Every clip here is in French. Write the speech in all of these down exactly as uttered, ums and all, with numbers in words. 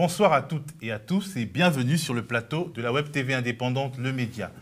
Bonsoir à toutes et à tous et bienvenue sur le plateau de la web T V indépendante Le Média.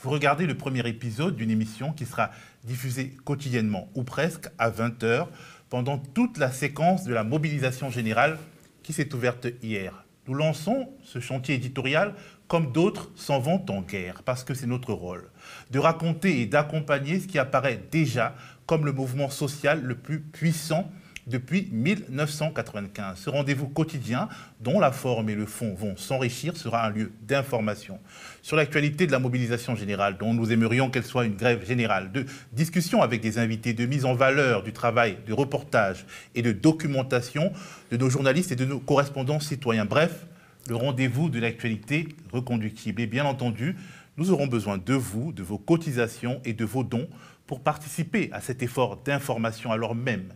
Vous regardez le premier épisode d'une émission qui sera diffusée quotidiennement ou presque à vingt heures pendant toute la séquence de la mobilisation générale qui s'est ouverte hier. Nous lançons ce chantier éditorial comme d'autres s'en vont en guerre, parce que c'est notre rôle, de raconter et d'accompagner ce qui apparaît déjà comme le mouvement social le plus puissant depuis mille neuf cent quatre-vingt-quinze. Ce rendez-vous quotidien, dont la forme et le fond vont s'enrichir, sera un lieu d'information sur l'actualité de la mobilisation générale, dont nous aimerions qu'elle soit une grève générale, de discussion avec des invités, de mise en valeur du travail, de reportage et de documentation de nos journalistes et de nos correspondants citoyens. Bref, le rendez-vous de l'actualité reconductible. Et bien entendu, nous aurons besoin de vous, de vos cotisations et de vos dons pour participer à cet effort d'information, alors même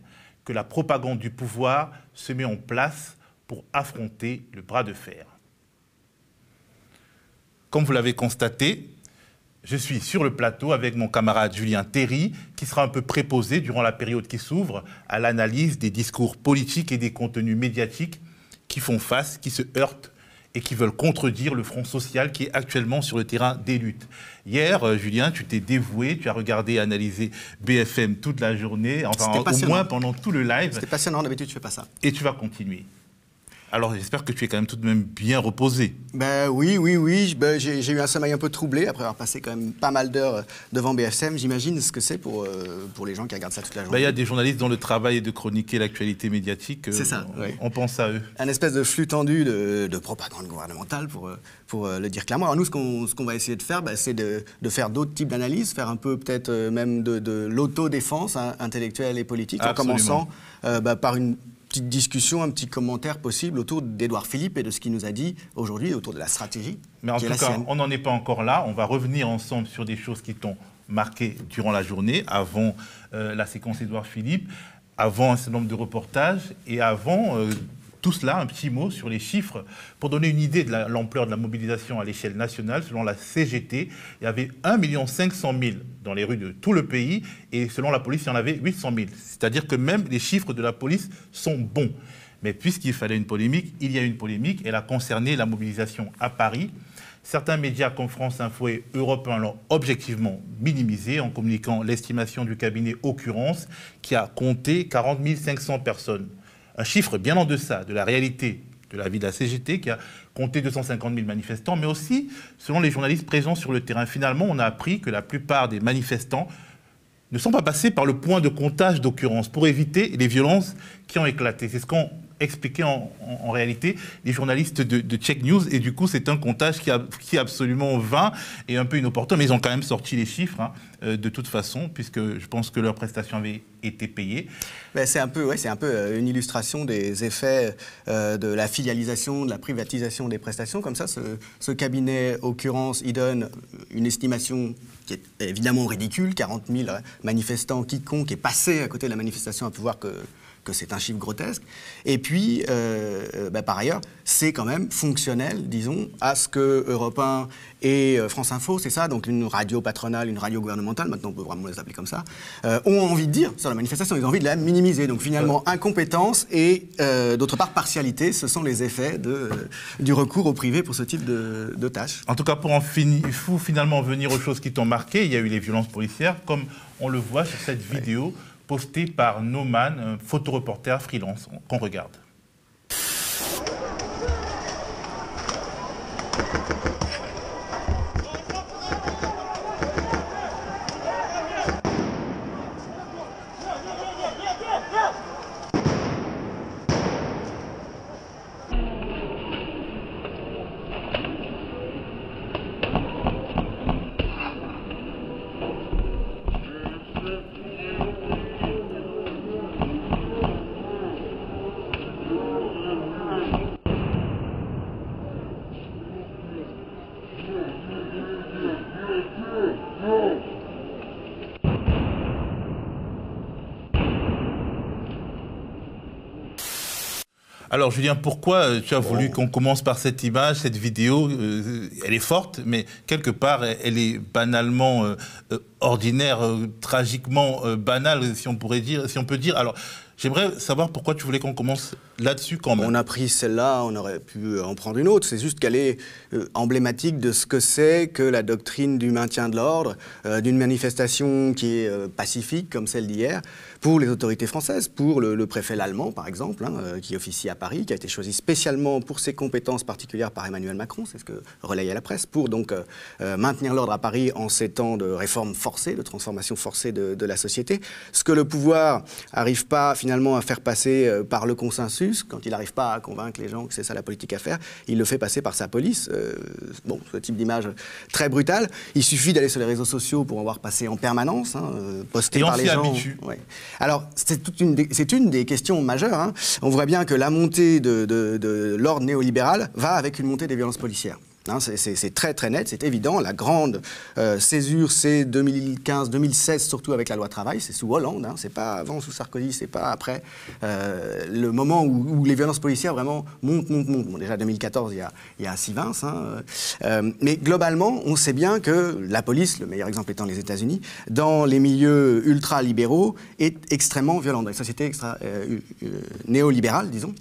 que la propagande du pouvoir se met en place pour affronter le bras de fer. Comme vous l'avez constaté, je suis sur le plateau avec mon camarade Julien Théry, qui sera un peu préposé durant la période qui s'ouvre à l'analyse des discours politiques et des contenus médiatiques qui font face, qui se heurtent et qui veulent contredire le front social qui est actuellement sur le terrain des luttes. Hier, Julien, tu t'es dévoué, tu as regardé et analysé B F M toute la journée, enfin au moins pendant tout le live. C'était passionnant, d'habitude je ne fais pas ça. Et tu vas continuer. Alors j'espère que tu es quand même tout de même bien reposé. Ben oui, oui, oui, ben, j'ai eu un sommeil un peu troublé après avoir passé quand même pas mal d'heures devant B F M. J'imagine ce que c'est pour, euh, pour les gens qui regardent ça toute la journée. Ben, il y a des journalistes dont le travail est de chroniquer l'actualité médiatique. C'est euh, ça, on, oui. on pense à eux. Un espèce de flux tendu de, de propagande gouvernementale, pour, pour le dire clairement. Alors nous, ce qu'on ce qu'on va essayer de faire, ben, c'est de, de faire d'autres types d'analyses, faire un peu peut-être même de, de l'autodéfense hein, intellectuelle et politique. Absolument. En commençant euh, ben, par une petite discussion, un petit commentaire possible autour d'Edouard Philippe et de ce qu'il nous a dit aujourd'hui, autour de la stratégie. Mais en tout cas, on n'en est pas encore là. On va revenir ensemble sur des choses qui t'ont marqué durant la journée, avant euh, la séquence Edouard Philippe, avant un certain nombre de reportages et avant euh, tout cela, un petit mot sur les chiffres. Pour donner une idée de l'ampleur de la mobilisation à l'échelle nationale, selon la C G T, il y avait un million cinq cent mille dans les rues de tout le pays, et selon la police, il y en avait huit cent mille. C'est-à-dire que même les chiffres de la police sont bons. Mais puisqu'il fallait une polémique, il y a une polémique. Elle a concerné la mobilisation à Paris. Certains médias comme France Info et Europe un l'ont objectivement minimisé en communiquant l'estimation du cabinet Occurrence, qui a compté quarante mille cinq cents personnes. Un chiffre bien en deçà de la réalité de la vie de la C G T, qui a compté deux cent cinquante mille manifestants, mais aussi, selon les journalistes présents sur le terrain, finalement, on a appris que la plupart des manifestants ne sont pas passés par le point de comptage d'occurrence pour éviter les violences qui ont éclaté. C'est ce qu'ont expliqué en, en, en réalité les journalistes de, de Tcheck News, et du coup, c'est un comptage qui, a, qui est absolument vain et un peu inopportun, mais ils ont quand même sorti les chiffres, hein, euh, de toute façon, puisque je pense que leur prestation avait été payée. C'est un peu, ouais, c'est un peu une illustration des effets euh, de la filialisation, de la privatisation des prestations. Comme ça, ce, ce cabinet Occurrence, il donne une estimation qui est évidemment ridicule, quarante mille manifestants, quiconque est passé à côté de la manifestation a pu voir que, que c'est un chiffre grotesque. Et puis, euh, bah, par ailleurs, c'est quand même fonctionnel, disons, à ce que Europe un et France Info, c'est ça, donc une radio patronale, une radio gouvernementale, maintenant on peut vraiment les appeler comme ça, euh, ont envie de dire sur la manifestation, ils ont envie de la minimiser. Donc finalement, incompétence et euh, d'autre part, partialité, ce sont les effets de, euh, du recours au privé pour ce type de, de tâches. En tout cas, pour en finir, il faut finalement venir aux choses qui t'ont marqué. Il y a eu les violences policières, comme on le voit sur cette ouais. vidéo postée par No Man, un photoreporter freelance qu'on regarde. Alors Julien, pourquoi tu as voulu qu'on commence par cette image, cette vidéo? euh, Elle est forte, mais quelque part, elle est banalement euh, ordinaire, euh, tragiquement euh, banale, si on pourrait dire, si on peut dire. Alors, J'aimerais savoir pourquoi tu voulais qu'on commence là-dessus quand même. On a pris celle-là, on aurait pu en prendre une autre. C'est juste qu'elle est euh, emblématique de ce que c'est que la doctrine du maintien de l'ordre, euh, d'une manifestation qui est euh, pacifique comme celle d'hier, pour les autorités françaises, pour le, le préfet allemand par exemple, hein, euh, qui officie à Paris, qui a été choisi spécialement pour ses compétences particulières par Emmanuel Macron, c'est ce que relayait la presse, pour donc euh, euh, maintenir l'ordre à Paris en ces temps de réforme forcée, de transformation forcée de, de la société. Ce que le pouvoir n'arrive pas finalement à faire passer euh, par le consensus, quand il n'arrive pas à convaincre les gens que c'est ça la politique à faire, il le fait passer par sa police. Euh, bon, ce type d'image très brutale. Il suffit d'aller sur les réseaux sociaux pour en voir passer en permanence, hein, euh, posté et par les gens. Habitue. Ouais. Alors, c'est toute une, c'est une des questions majeures. Hein. On voit bien que la montée de, de, de l'ordre néolibéral va avec une montée des violences policières. Hein, c'est très très net, c'est évident. La grande euh, césure, c'est deux mille quinze deux mille seize, surtout avec la loi travail. C'est sous Hollande, hein, c'est pas avant sous Sarkozy, c'est pas après euh, le moment où, où les violences policières vraiment montent, montent, montent. Bon, déjà deux mille quatorze, il y a, il y a Sivins, hein, euh, mais globalement, on sait bien que la police, le meilleur exemple étant les États-Unis, dans les milieux ultra-libéraux, est extrêmement violente. Dans les sociétés extra, euh, euh, néolibérales, disons,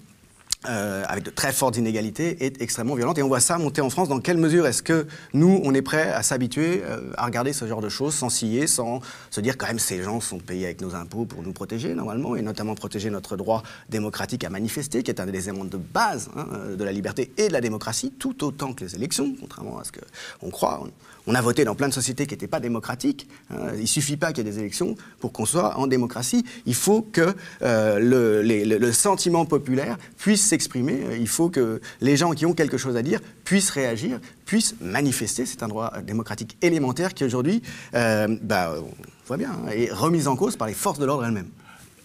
Euh, avec de très fortes inégalités, est extrêmement violente. Et on voit ça monter en France. Dans quelle mesure est-ce que nous, on est prêts à s'habituer euh, à regarder ce genre de choses sans scier, sans se dire quand même ces gens sont payés avec nos impôts pour nous protéger normalement, et notamment protéger notre droit démocratique à manifester, qui est un des éléments de base, hein, de la liberté et de la démocratie, tout autant que les élections, contrairement à ce qu'on croit. On a voté dans plein de sociétés qui n'étaient pas démocratiques. Hein. Il ne suffit pas qu'il y ait des élections pour qu'on soit en démocratie. Il faut que euh, le, les, le, le sentiment populaire puisse s'exprimer, il faut que les gens qui ont quelque chose à dire puissent réagir, puissent manifester. C'est un droit démocratique élémentaire qui aujourd'hui, euh, bah, on voit bien, est remis en cause par les forces de l'ordre elles-mêmes.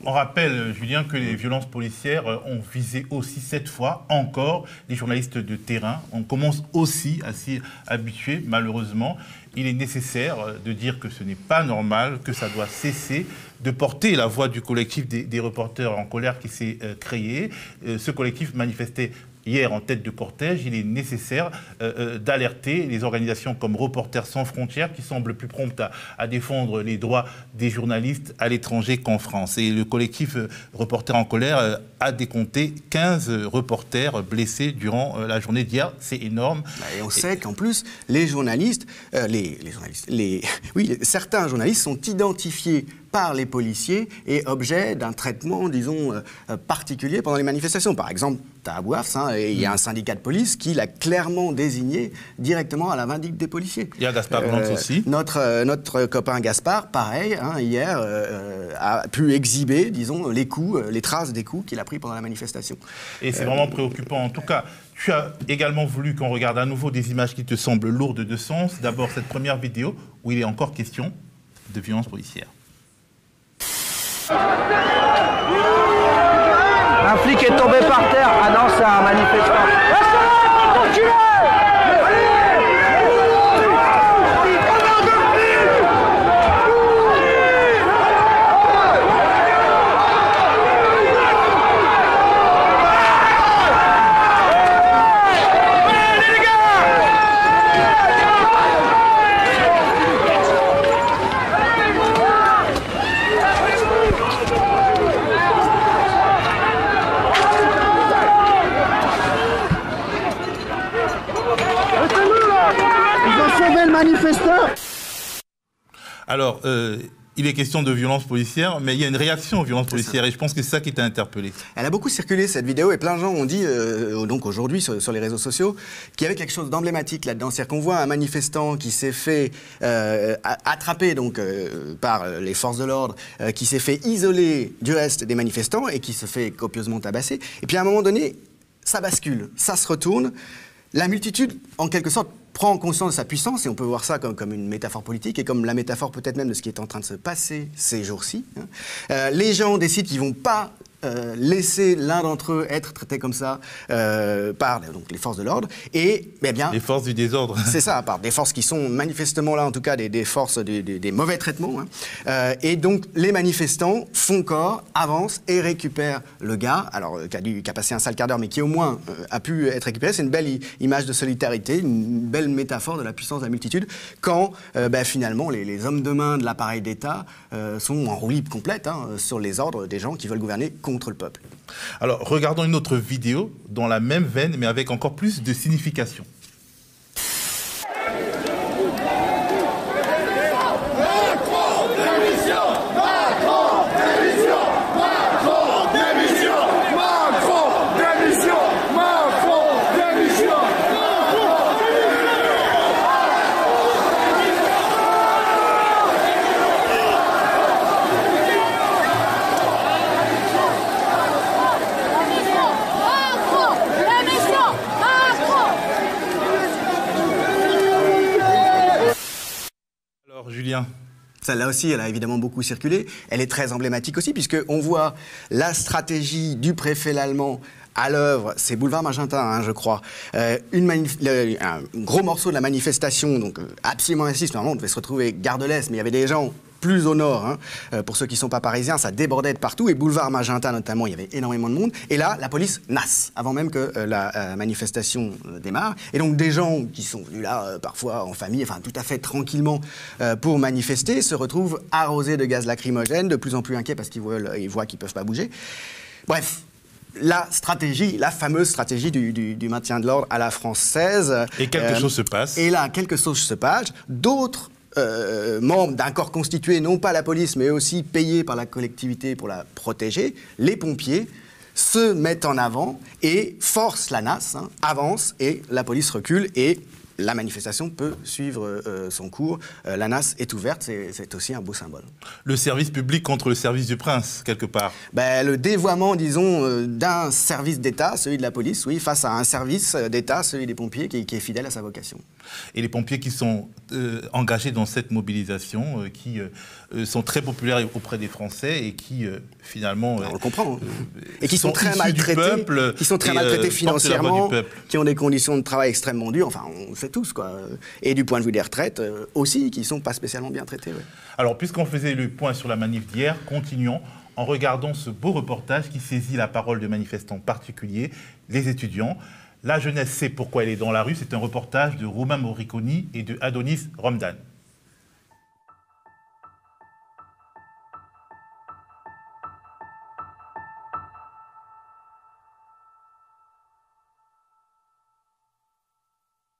On rappelle, Julien, que les violences policières ont visé aussi cette fois encore les journalistes de terrain. On commence aussi à s'y habituer, malheureusement. Il est nécessaire de dire que ce n'est pas normal, que ça doit cesser, de porter la voix du collectif des, des reporters en colère qui s'est euh, créé. Euh, ce collectif manifestait hier en tête de cortège. Il est nécessaire euh, d'alerter les organisations comme Reporters sans frontières, qui semblent plus promptes à, à défendre les droits des journalistes à l'étranger qu'en France. Et le collectif euh, Reporters en colère euh, a décompté quinze reporters blessés durant euh, la journée d'hier. C'est énorme. Et on sait qu'en plus, les journalistes, euh, les, les journalistes, les, oui, les, certains journalistes sont identifiés par les policiers et objet d'un traitement, disons, euh, particulier pendant les manifestations. Par exemple, à Abouafs, hein, il y a un syndicat de police qui l'a clairement désigné directement à la vindicte des policiers. Il y a Gaspard euh, aussi. Notre, euh, notre copain Gaspard, pareil, hein, hier, euh, a pu exhiber, disons, les coups, les traces des coups qu'il a pris pendant la manifestation. Et c'est euh, vraiment préoccupant, en tout cas. Tu as également voulu qu'on regarde à nouveau des images qui te semblent lourdes de sens. D'abord, cette première vidéo où il est encore question de violence policière. Un flic est tombé par terre. Ah non, c'est un manifestant. Alors, euh, il est question de violence policière, mais il y a une réaction aux violences policières, et je pense que c'est ça qui t'a interpellé. Elle a beaucoup circulé, cette vidéo, et plein de gens ont dit, euh, donc aujourd'hui sur, sur les réseaux sociaux, qu'il y avait quelque chose d'emblématique là-dedans. C'est-à-dire qu'on voit un manifestant qui s'est fait euh, attraper donc, euh, par les forces de l'ordre, euh, qui s'est fait isoler du reste des manifestants, et qui se fait copieusement tabasser. Et puis à un moment donné, ça bascule, ça se retourne. La multitude, en quelque sorte, prend conscience de sa puissance, et on peut voir ça comme, comme une métaphore politique, et comme la métaphore peut-être même de ce qui est en train de se passer ces jours-ci. Hein. Euh, les gens décident qu'ils ne vont pas euh, laisser l'un d'entre eux être traité comme ça euh, par donc, les forces de l'ordre et eh bien les forces du désordre. C'est ça, par des forces qui sont manifestement là, en tout cas des, des forces des, des, des mauvais traitements. Hein. Euh, et donc les manifestants font corps, avancent et récupèrent le gars, alors euh, qui, a dû, qui a passé un sale quart d'heure, mais qui au moins euh, a pu être récupéré. C'est une belle image de solidarité, une belle métaphore de la puissance de la multitude quand euh, bah, finalement les, les hommes de main de l'appareil d'État euh, sont en roue libre complète hein, sur les ordres des gens qui veulent gouverner contre le peuple. Alors, regardons une autre vidéo dans la même veine, mais avec encore plus de signification. Celle-là aussi, elle a évidemment beaucoup circulé. Elle est très emblématique aussi, puisqu'on voit la stratégie du préfet Lallement à l'œuvre, c'est Boulevard Magenta, hein, je crois. Euh, une le, un gros morceau de la manifestation, donc absolument insiste, normalement on devait se retrouver Gare de l'Est, mais il y avait des gens plus au nord, hein. Pour ceux qui ne sont pas parisiens, ça débordait de partout, et Boulevard Magenta notamment, il y avait énormément de monde, et là, la police nasse, avant même que euh, la euh, manifestation euh, démarre, et donc des gens qui sont venus là, euh, parfois en famille, enfin tout à fait tranquillement euh, pour manifester, se retrouvent arrosés de gaz lacrymogène, de plus en plus inquiets parce qu'ils voient, ils voient qu'ils ne peuvent pas bouger. Bref, la stratégie, la fameuse stratégie du, du, du maintien de l'ordre à la française. Et quelque euh, chose se passe. Et là, quelque chose se passe, d'autres Euh, membres d'un corps constitué, non pas la police, mais aussi payé par la collectivité pour la protéger, les pompiers se mettent en avant et forcent la nasse, hein, avance et la police recule et la manifestation peut suivre euh, son cours. Euh, la nasse est ouverte, c'est aussi un beau symbole. Le service public contre le service du prince, quelque part. Ben, le dévoiement, disons, euh, d'un service d'État, celui de la police, oui, face à un service d'État, celui des pompiers, qui, qui est fidèle à sa vocation. Et les pompiers qui sont euh, engagés dans cette mobilisation, euh, qui euh, sont très populaires auprès des Français et qui, euh, finalement... Euh, on le comprend. Hein. Euh, et qui sont, sont très maltraités, peuple, qui sont très maltraités euh, financièrement, qui ont des conditions de travail extrêmement dures. Enfin, on sait tous, quoi. Et du point de vue des retraites euh, aussi, qui ne sont pas spécialement bien traités. Ouais. Alors, puisqu'on faisait le point sur la manif d'hier, continuons en regardant ce beau reportage qui saisit la parole de manifestants particuliers, les étudiants. La jeunesse sait pourquoi elle est dans la rue. C'est un reportage de Romain Moriconi et de Adonis Romdane.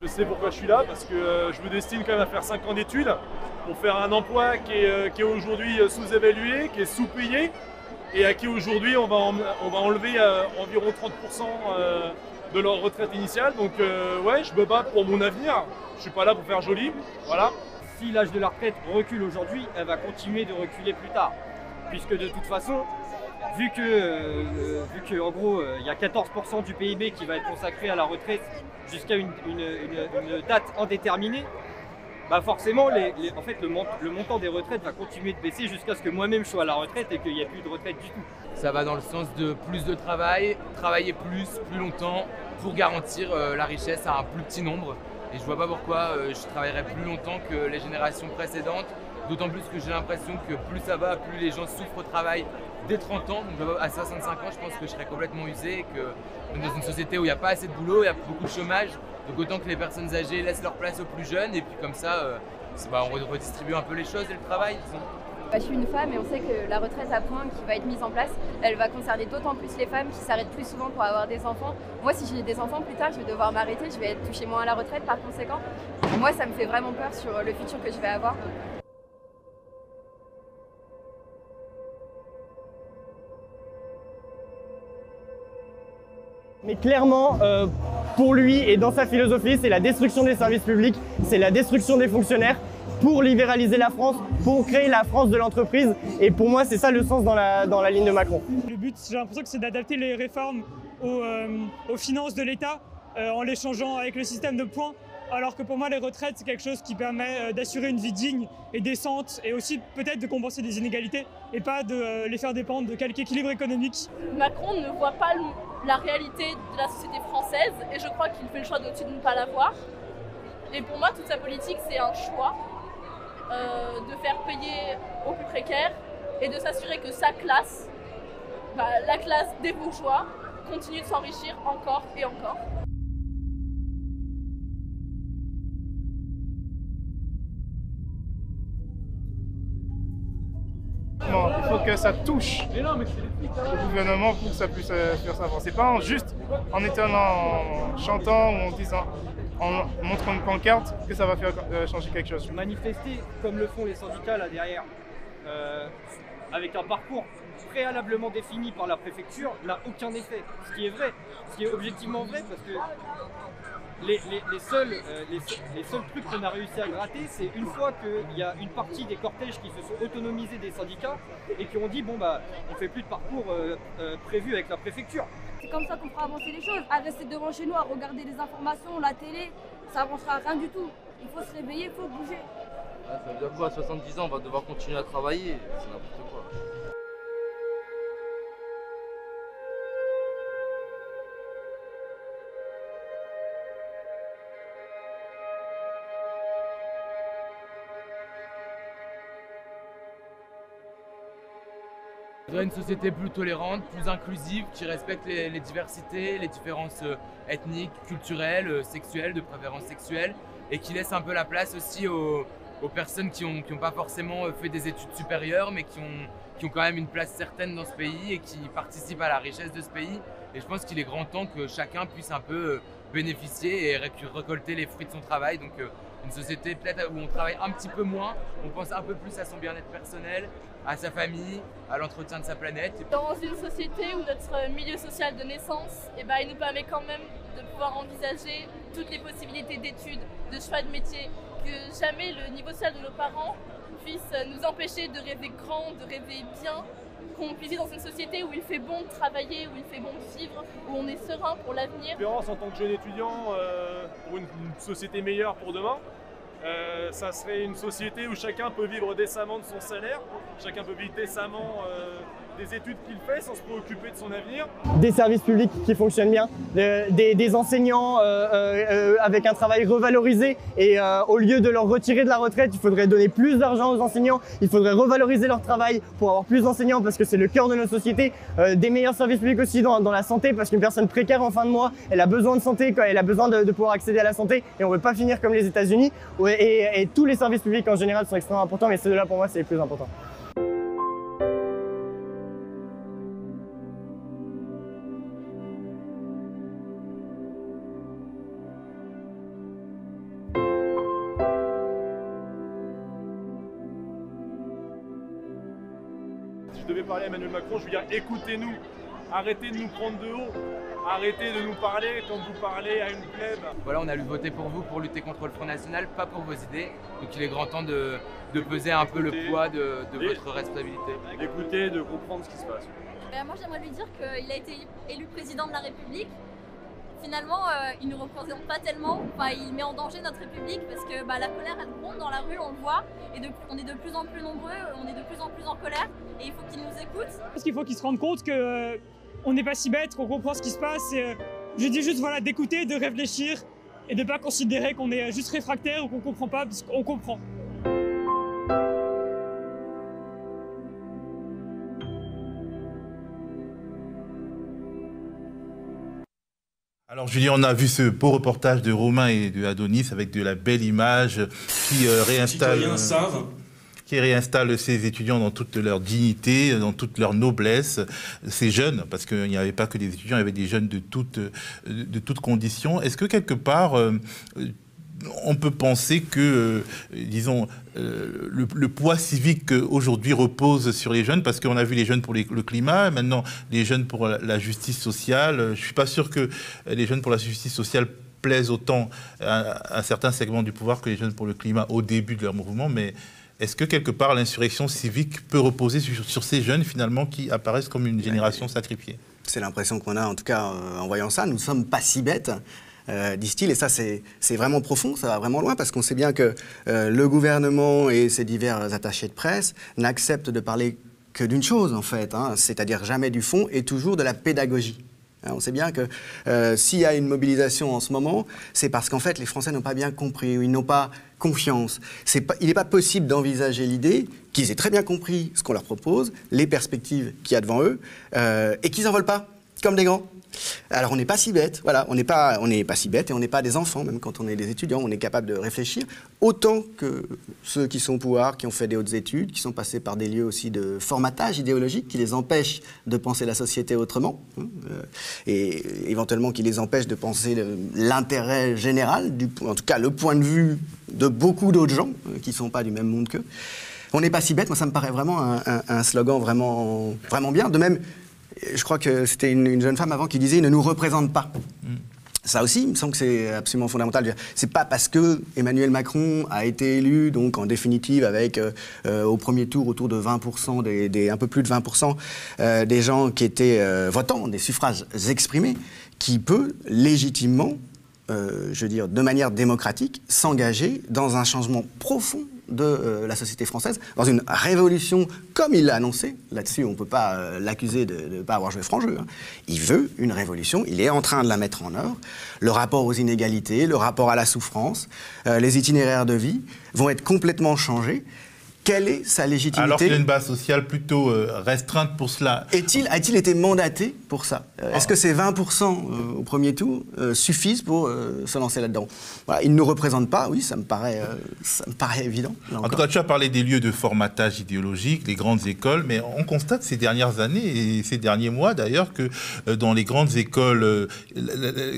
Je sais pourquoi je suis là, parce que je me destine quand même à faire cinq ans d'études pour faire un emploi qui est, qui est aujourd'hui sous-évalué, qui est sous-payé et à qui aujourd'hui on va, en, on va enlever environ trente pour cent de leur retraite initiale, donc euh, ouais, je me bats pour mon avenir, je suis pas là pour faire joli, voilà. Si l'âge de la retraite recule aujourd'hui, elle va continuer de reculer plus tard, puisque de toute façon, vu que, euh, vu que en gros, il euh, y a quatorze pour cent du P I B qui va être consacré à la retraite jusqu'à une, une, une, une date indéterminée, bah forcément, les, les, en fait, le, mont, le montant des retraites va continuer de baisser jusqu'à ce que moi-même je sois à la retraite et qu'il n'y ait plus de retraite du tout. Ça va dans le sens de plus de travail, travailler plus, plus longtemps, pour garantir euh, la richesse à un plus petit nombre. Et je vois pas pourquoi euh, je travaillerais plus longtemps que les générations précédentes, d'autant plus que j'ai l'impression que plus ça va, plus les gens souffrent au travail dès trente ans. Donc à soixante-cinq ans, je pense que je serais complètement usé et que dans une société où il n'y a pas assez de boulot, il y a beaucoup de chômage. Donc autant que les personnes âgées laissent leur place aux plus jeunes et puis comme ça, euh, bah, on redistribue un peu les choses et le travail, disons. Bah, je suis une femme et on sait que la retraite à points qui va être mise en place, elle va concerner d'autant plus les femmes qui s'arrêtent plus souvent pour avoir des enfants. Moi, si j'ai des enfants plus tard, je vais devoir m'arrêter, je vais être touchée moins à la retraite par conséquent. Moi, ça me fait vraiment peur sur le futur que je vais avoir. Mais clairement, euh, pour lui et dans sa philosophie, c'est la destruction des services publics, c'est la destruction des fonctionnaires pour libéraliser la France, pour créer la France de l'entreprise. Et pour moi, c'est ça le sens dans la, dans la ligne de Macron. Le but, j'ai l'impression que c'est d'adapter les réformes aux, euh, aux finances de l'État euh, en les changeant avec le système de points alors que pour moi les retraites c'est quelque chose qui permet d'assurer une vie digne et décente et aussi peut-être de compenser des inégalités et pas de les faire dépendre de quelque équilibre économique. Macron ne voit pas la réalité de la société française et je crois qu'il fait le choix d'au-dessus de ne pas la voir. Et pour moi toute sa politique c'est un choix euh, de faire payer aux plus précaires et de s'assurer que sa classe, bah, la classe des bourgeois, continue de s'enrichir encore et encore. Non, il faut que ça touche le gouvernement pour que ça puisse faire savoir. C'est pas en juste en étonnant, en chantant ou en disant, en montrant une pancarte que ça va faire euh, changer quelque chose. Manifester comme le font les syndicats là derrière, euh, avec un parcours préalablement défini par la préfecture, n'a aucun effet. Ce qui est vrai, ce qui est objectivement vrai, parce que les, les, les, seuls, euh, les, les seuls trucs qu'on a réussi à gratter, c'est une fois qu'il y a une partie des cortèges qui se sont autonomisés des syndicats et qui ont dit bon bah on fait plus de parcours euh, euh, prévu avec la préfecture. C'est comme ça qu'on fera avancer les choses. À rester devant chez nous, à regarder les informations, la télé, ça avancera rien du tout. Il faut se réveiller, il faut bouger. Ah, ça veut dire quoi, à soixante-dix ans, on va devoir continuer à travailler, c'est n'importe quoi. Une société plus tolérante, plus inclusive, qui respecte les, les diversités, les différences ethniques, culturelles, sexuelles, de préférence sexuelle, et qui laisse un peu la place aussi aux, aux personnes qui n'ont qui ont pas forcément fait des études supérieures, mais qui ont, qui ont quand même une place certaine dans ce pays et qui participent à la richesse de ce pays. Et je pense qu'il est grand temps que chacun puisse un peu bénéficier et récolter les fruits de son travail. Donc une société peut-être où on travaille un petit peu moins, on pense un peu plus à son bien-être personnel, à sa famille, à l'entretien de sa planète. Dans une société où notre milieu social de naissance, eh ben, il nous permet quand même de pouvoir envisager toutes les possibilités d'études, de choix de métier, que jamais le niveau social de nos parents puisse nous empêcher de rêver grand, de rêver bien, qu'on puisse vivre dans une société où il fait bon de travailler, où il fait bon de vivre, où on est serein pour l'avenir. L'espérance en tant que jeune étudiant euh, pour une, une société meilleure pour demain, Euh, ça serait une société où chacun peut vivre décemment de son salaire, chacun peut vivre décemment euh, des études qu'il fait sans se préoccuper de son avenir. Des services publics qui fonctionnent bien, euh, des, des enseignants euh, euh, avec un travail revalorisé et euh, au lieu de leur retirer de la retraite, il faudrait donner plus d'argent aux enseignants, il faudrait revaloriser leur travail pour avoir plus d'enseignants parce que c'est le cœur de notre société. Euh, des meilleurs services publics aussi dans, dans la santé parce qu'une personne précaire en fin de mois, elle a besoin de santé, quoi, elle a besoin de, de pouvoir accéder à la santé et on ne veut pas finir comme les États-Unis. Et, et, et tous les services publics en général sont extrêmement importants, mais ceux-là pour moi c'est les plus importants. Si je devais parler à Emmanuel Macron, je lui dirais écoutez-nous, arrêtez de nous prendre de haut. Arrêtez de nous parler quand vous parlez à une plèbe. Voilà, on a voté pour vous pour lutter contre le Front National, pas pour vos idées. Donc il est grand temps de, de peser un Écoutez, peu le poids de, de les, votre responsabilité. D'écouter, de comprendre ce qui se passe. Euh, moi j'aimerais lui dire qu'il a été élu président de la République. Finalement, euh, il ne nous représente pas tellement. Enfin, il met en danger notre République parce que bah, la colère elle gronde dans la rue, on le voit. Et de, on est de plus en plus nombreux, on est de plus en plus en colère. Et il faut qu'il nous écoute. Parce qu'il faut qu'il se rende compte que... on n'est pas si bête, qu'on comprend ce qui se passe. Et, euh, je dis juste voilà, d'écouter, de réfléchir et de ne pas considérer qu'on est juste réfractaire ou qu'on ne comprend pas, parce qu'on comprend. Alors Julien, on a vu ce beau reportage de Romain et de Adonis avec de la belle image qui euh, réinstalle... qui réinstalle ces étudiants dans toute leur dignité, dans toute leur noblesse, ces jeunes, parce qu'il n'y avait pas que des étudiants, il y avait des jeunes de toutes, de toutes conditions. Est-ce que quelque part, euh, on peut penser que, euh, disons, euh, le, le poids civique aujourd'hui repose sur les jeunes, parce qu'on a vu les jeunes pour les, le climat, maintenant les jeunes pour la, la justice sociale. Je ne suis pas sûr que les jeunes pour la justice sociale plaisent autant à, à certains segments du pouvoir que les jeunes pour le climat au début de leur mouvement, mais... est-ce que, quelque part, l'insurrection civique peut reposer sur, sur ces jeunes, finalement, qui apparaissent comme une génération sacrifiée? C'est l'impression qu'on a, en tout cas, euh, en voyant ça. Nous ne sommes pas si bêtes. euh, disent-ils. Et ça, c'est vraiment profond, ça va vraiment loin, parce qu'on sait bien que euh, le gouvernement et ses divers attachés de presse n'acceptent de parler que d'une chose, en fait, hein, c'est-à-dire jamais du fond et toujours de la pédagogie. On sait bien que euh, s'il y a une mobilisation en ce moment, c'est parce qu'en fait les Français n'ont pas bien compris, ou ils n'ont pas confiance. C'est pas, il n'est pas possible d'envisager l'idée qu'ils aient très bien compris ce qu'on leur propose, les perspectives qu'il y a devant eux, euh, et qu'ils n'en veulent pas, comme des grands. Alors on n'est pas si bêtes, voilà, on n'est pas, on n'est pas si bêtes et on n'est pas des enfants, même quand on est des étudiants, on est capable de réfléchir, autant que ceux qui sont au pouvoir, qui ont fait des hautes études, qui sont passés par des lieux aussi de formatage idéologique, qui les empêchent de penser la société autrement, hein, et éventuellement qui les empêchent de penser l'intérêt général, du, en tout cas le point de vue de beaucoup d'autres gens qui ne sont pas du même monde qu'eux. On n'est pas si bêtes, moi ça me paraît vraiment un, un, un slogan vraiment, vraiment bien, de même... Je crois que c'était une, une jeune femme avant qui disait « ne nous représente pas mm. ». Ça aussi, il me semble que c'est absolument fondamental. C'est pas parce que Emmanuel Macron a été élu, donc en définitive avec euh, au premier tour autour de vingt pour cent, des, des, un peu plus de vingt pour cent euh, des gens qui étaient euh, votants, des suffrages exprimés, qui peut légitimement, euh, je veux dire, de manière démocratique, s'engager dans un changement profond de euh, la société française, dans une révolution comme il l'a annoncé, là-dessus on ne peut pas euh, l'accuser de ne pas avoir joué franc jeu, hein. Il veut une révolution, il est en train de la mettre en œuvre, le rapport aux inégalités, le rapport à la souffrance, euh, les itinéraires de vie vont être complètement changés. Quelle est sa légitimité ? Alors qu'il a une base sociale plutôt restreinte pour cela. Est-il, a-t-il été mandaté pour ça ? Est-ce que ces vingt pour cent au premier tour suffisent pour se lancer là-dedans ? Voilà, il ne nous représente pas, oui, ça me paraît, ça me paraît évident. En tout cas, tu as parlé des lieux de formatage idéologique, les grandes écoles, mais on constate ces dernières années et ces derniers mois d'ailleurs que dans les grandes écoles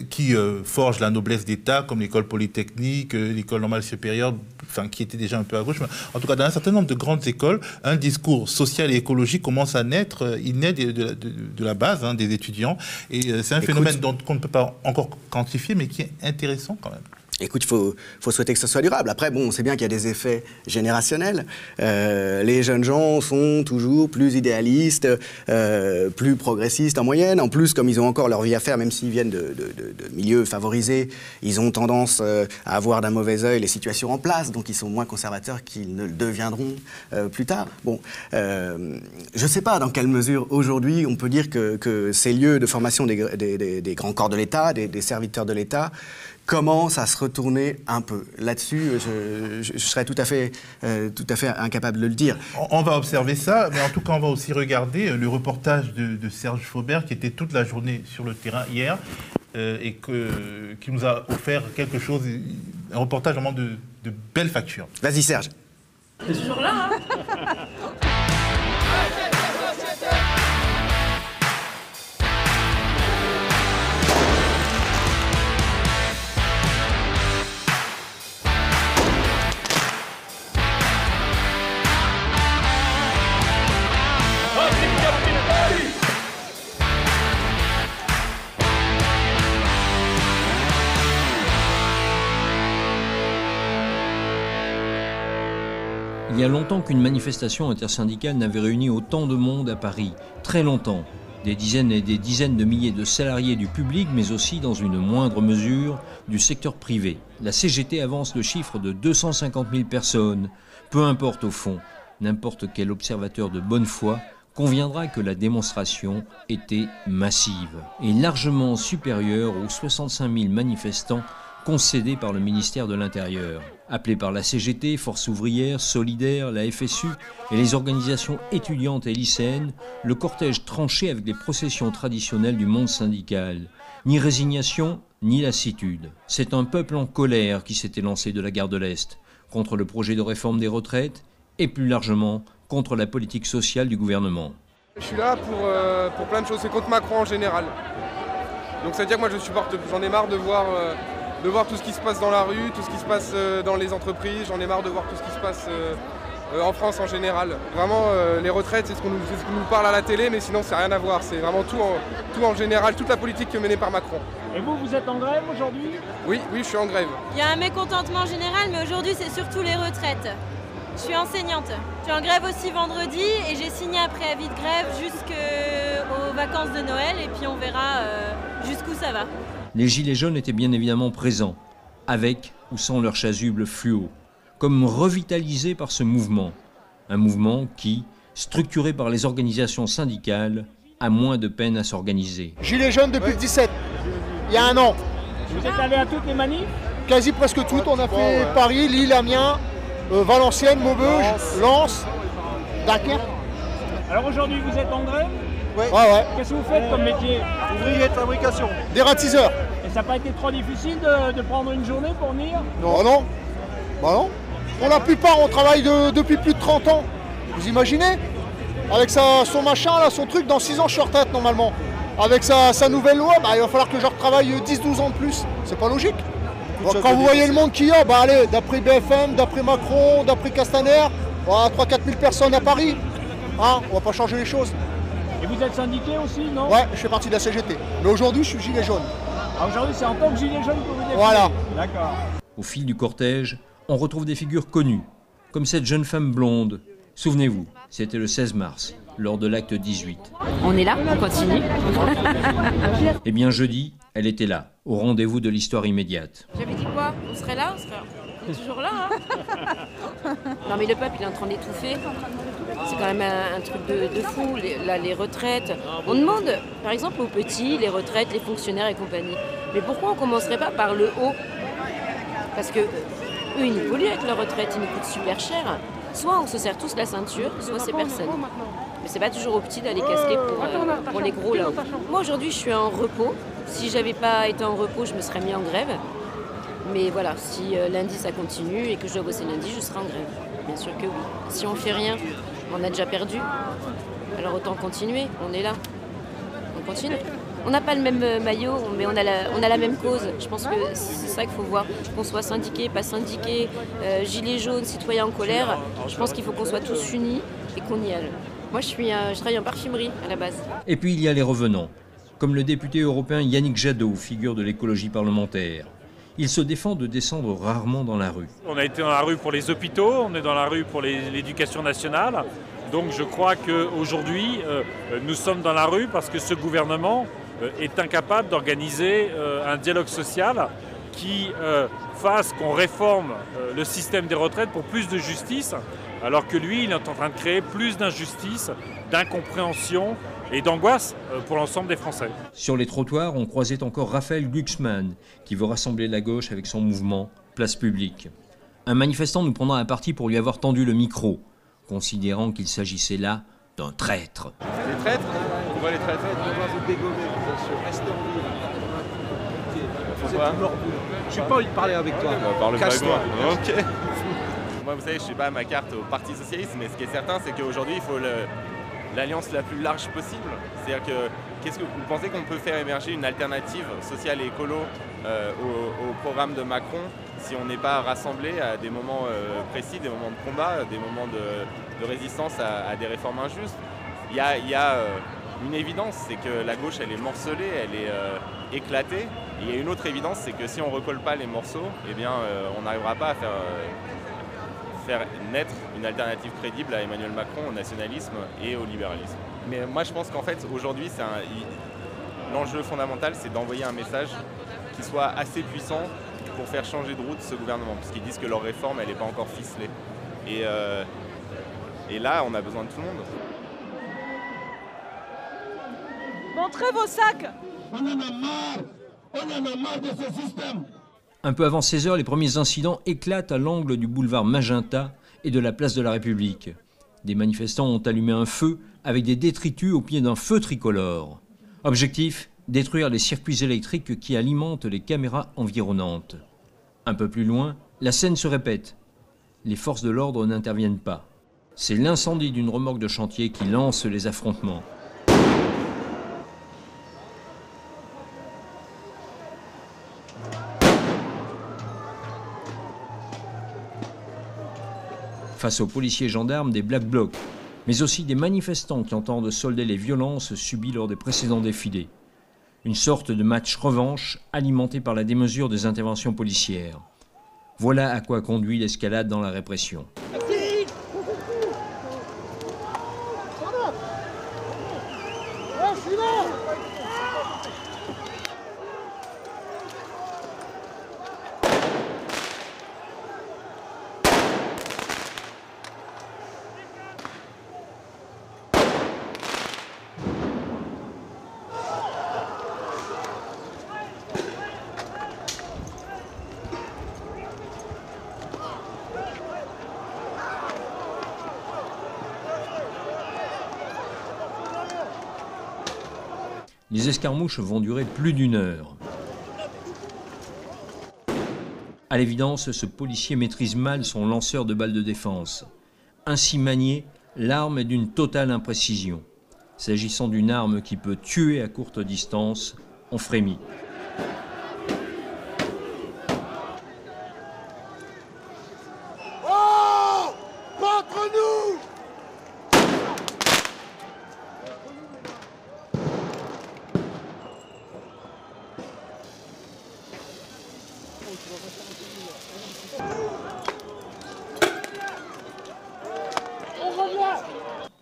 qui forgent la noblesse d'État, comme l'école polytechnique, l'école normale supérieure, enfin qui était déjà un peu à gauche, mais en tout cas dans un certain de grandes écoles, un discours social et écologique commence à naître, il naît de, de, de, de la base, hein, des étudiants, et c'est un Écoute, phénomène dont on ne peut pas encore quantifier, mais qui est intéressant quand même. Écoute, il faut, faut souhaiter que ce soit durable. Après, bon, on sait bien qu'il y a des effets générationnels. Euh, les jeunes gens sont toujours plus idéalistes, euh, plus progressistes en moyenne. En plus, comme ils ont encore leur vie à faire, même s'ils viennent de, de, de, de milieux favorisés, ils ont tendance euh, à voir d'un mauvais œil les situations en place, donc ils sont moins conservateurs qu'ils ne le deviendront euh, plus tard. Bon, euh, je ne sais pas dans quelle mesure, aujourd'hui, on peut dire que, que ces lieux de formation des, des, des, des grands corps de l'État, des, des serviteurs de l'État, commence à se retourner un peu. Là-dessus, je, je, je serais tout à fait, euh, tout à fait incapable de le dire. On, on va observer ça, mais en tout cas, on va aussi regarder le reportage de, de Serge Faubert, qui était toute la journée sur le terrain hier, euh, et que, qui nous a offert quelque chose, un reportage vraiment de, de belle facture. Vas-y, Serge. C'est sûr là, hein. Il y a longtemps qu'une manifestation intersyndicale n'avait réuni autant de monde à Paris. Très longtemps. Des dizaines et des dizaines de milliers de salariés du public, mais aussi, dans une moindre mesure, du secteur privé. La C G T avance le chiffre de deux cent cinquante mille personnes. Peu importe au fond, n'importe quel observateur de bonne foi conviendra que la démonstration était massive et largement supérieure aux soixante-cinq mille manifestants concédé par le ministère de l'Intérieur. Appelé par la C G T, Force ouvrière, Solidaire, la F S U et les organisations étudiantes et lycéennes, le cortège tranchait avec les processions traditionnelles du monde syndical. Ni résignation, ni lassitude. C'est un peuple en colère qui s'était lancé de la Gare de l'Est, contre le projet de réforme des retraites et plus largement contre la politique sociale du gouvernement. Je suis là pour, euh, pour plein de choses, c'est contre Macron en général. Donc ça veut dire que moi je supporte, j'en ai marre de voir... Euh, de voir tout ce qui se passe dans la rue, tout ce qui se passe dans les entreprises, j'en ai marre de voir tout ce qui se passe en France en général. Vraiment, les retraites, c'est ce qu'on nous, ce qu'on nous parle à la télé, mais sinon, c'est rien à voir. C'est vraiment tout en, tout en général, toute la politique menée par Macron. Et vous, vous êtes en grève aujourd'hui ? Oui, oui, je suis en grève. Il y a un mécontentement général, mais aujourd'hui, c'est surtout les retraites. Je suis enseignante. Je suis en grève aussi vendredi et j'ai signé un préavis de grève jusqu'aux vacances de Noël et puis on verra jusqu'où ça va. les gilets jaunes étaient bien évidemment présents, avec ou sans leur chasuble fluo, comme revitalisés par ce mouvement. Un mouvement qui, structuré par les organisations syndicales, a moins de peine à s'organiser. Gilets jaunes depuis le dix-sept, il y a un an. Vous êtes allé à toutes les manifs? Quasi presque toutes. On a fait Paris, Lille, Amiens, euh, Valenciennes, Maubeuge, Lens, Dunkerque. Alors aujourd'hui, vous êtes en grève? Oui. Ah ouais. Qu'est-ce que vous faites comme métier? Ouvrier de fabrication. Des ratiseurs. Et ça n'a pas été trop difficile de, de prendre une journée pour venir? Non, non. Bah non. Pour la plupart, on travaille de, depuis plus de trente ans. Vous imaginez? Avec sa, son machin, là, son truc, dans six ans, je suis en retraite normalement. Avec sa, sa nouvelle loi, bah, il va falloir que je retravaille dix douze ans de plus. C'est pas logique. Bon, quand vous voyez le monde qu'il y a, bah, allez, d'après B F M, d'après Macron, d'après Castaner, bah, trois à quatre mille personnes à Paris. Hein, on va pas changer les choses. Et vous êtes syndiqué aussi, non? Ouais, je fais partie de la C G T. Mais aujourd'hui, je suis gilet jaune. Ah, aujourd'hui, c'est en tant que gilet jaune que vous défendez? Voilà. D'accord. Au fil du cortège, on retrouve des figures connues, comme cette jeune femme blonde. Souvenez-vous, c'était le seize mars, lors de l'acte dix-huit. On est là, on continue. Eh bien jeudi, elle était là, au rendez-vous de l'histoire immédiate. J'avais dit quoi? On serait là, on serait on est toujours là. Hein. Non mais le peuple, il est en train d'étouffer. C'est quand même un, un truc de, de fou, les, là, les retraites. On demande, par exemple, aux petits, les retraites, les fonctionnaires et compagnie. Mais pourquoi on ne commencerait pas par le haut? Parce que eux, ils nous polluent avec leur retraite, ils nous coûtent super cher. Soit on se serre tous la ceinture, soit c'est personne. Mais c'est pas toujours aux petits d'aller casquer pour, euh, pour les gros là-haut. Moi aujourd'hui je suis en repos. Si j'avais pas été en repos, je me serais mis en grève. Mais voilà, si euh, lundi ça continue et que je dois bosser lundi, je serai en grève. Bien sûr que oui. Si on fait rien, on a déjà perdu. Alors autant continuer, on est là. On continue. On n'a pas le même maillot, mais on a la, on a la même cause. Je pense que c'est ça qu'il faut voir, qu'on soit syndiqué, pas syndiqué, euh, gilet jaune, citoyen en colère. Je pense qu'il faut qu'on soit tous unis et qu'on y aille. Moi, je, suis, euh, je travaille en parfumerie à la base. Et puis, il y a les revenants, comme le député européen Yannick Jadot, figure de l'écologie parlementaire. Il se défend de descendre rarement dans la rue. On a été dans la rue pour les hôpitaux, on est dans la rue pour l'éducation nationale. Donc, je crois qu'aujourd'hui, euh, nous sommes dans la rue parce que ce gouvernement est incapable d'organiser euh, un dialogue social qui euh, fasse qu'on réforme euh, le système des retraites pour plus de justice, alors que lui, il est en train de créer plus d'injustice, d'incompréhension et d'angoisse euh, pour l'ensemble des Français. Sur les trottoirs, on croisait encore Raphaël Glucksmann, qui veut rassembler la gauche avec son mouvement Place Publique. Un manifestant nous prendra à partie pour lui avoir tendu le micro, considérant qu'il s'agissait là d'un traître. Les traîtres, on voit les traîtres, on va vous dégommer, bien sûr. Restez en vie. Vous êtes un mordu. Je n'ai pas envie de parler avec toi. Casse-toi. Ok. Moi, vous savez, je ne suis pas à ma carte au Parti Socialiste, mais ce qui est certain, c'est qu'aujourd'hui, il faut l'alliance la plus large possible. C'est-à-dire que, qu'est-ce que vous pensez qu'on peut faire émerger une alternative sociale et écolo euh, au, au programme de Macron si on n'est pas rassemblés à des moments euh, précis, des moments de combat, des moments de, de résistance à, à des réformes injustes? Il y a, il y a euh, une évidence, c'est que la gauche, elle est morcelée, elle est euh, éclatée. Et il y a une autre évidence, c'est que si on ne recolle pas les morceaux, eh bien, euh, on n'arrivera pas à faire, euh, faire naître une alternative crédible à Emmanuel Macron, au nationalisme et au libéralisme. Mais moi, je pense qu'en fait, aujourd'hui, l'enjeu fondamental, c'est d'envoyer un message qui soit assez puissant pour faire changer de route ce gouvernement, parce qu'ils disent que leur réforme, elle n'est pas encore ficelée. Et, euh, et là, on a besoin de tout le monde. Montrez vos sacs. On en a marre. On en a marre de ce système. Un peu avant seize heures, les premiers incidents éclatent à l'angle du boulevard Magenta et de la place de la République. Des manifestants ont allumé un feu avec des détritus au pied d'un feu tricolore. Objectif, détruire les circuits électriques qui alimentent les caméras environnantes. Un peu plus loin, la scène se répète. Les forces de l'ordre n'interviennent pas. C'est l'incendie d'une remorque de chantier qui lance les affrontements. Face aux policiers et gendarmes, des Black Blocs, mais aussi des manifestants qui entendent solder les violences subies lors des précédents défilés. Une sorte de match revanche alimenté par la démesure des interventions policières. Voilà à quoi conduit l'escalade dans la répression. les escarmouches vont durer plus d'une heure. À l'évidence, ce policier maîtrise mal son lanceur de balles de défense. Ainsi maniée, l'arme est d'une totale imprécision. S'agissant d'une arme qui peut tuer à courte distance, on frémit. Oh ! Contre-nous !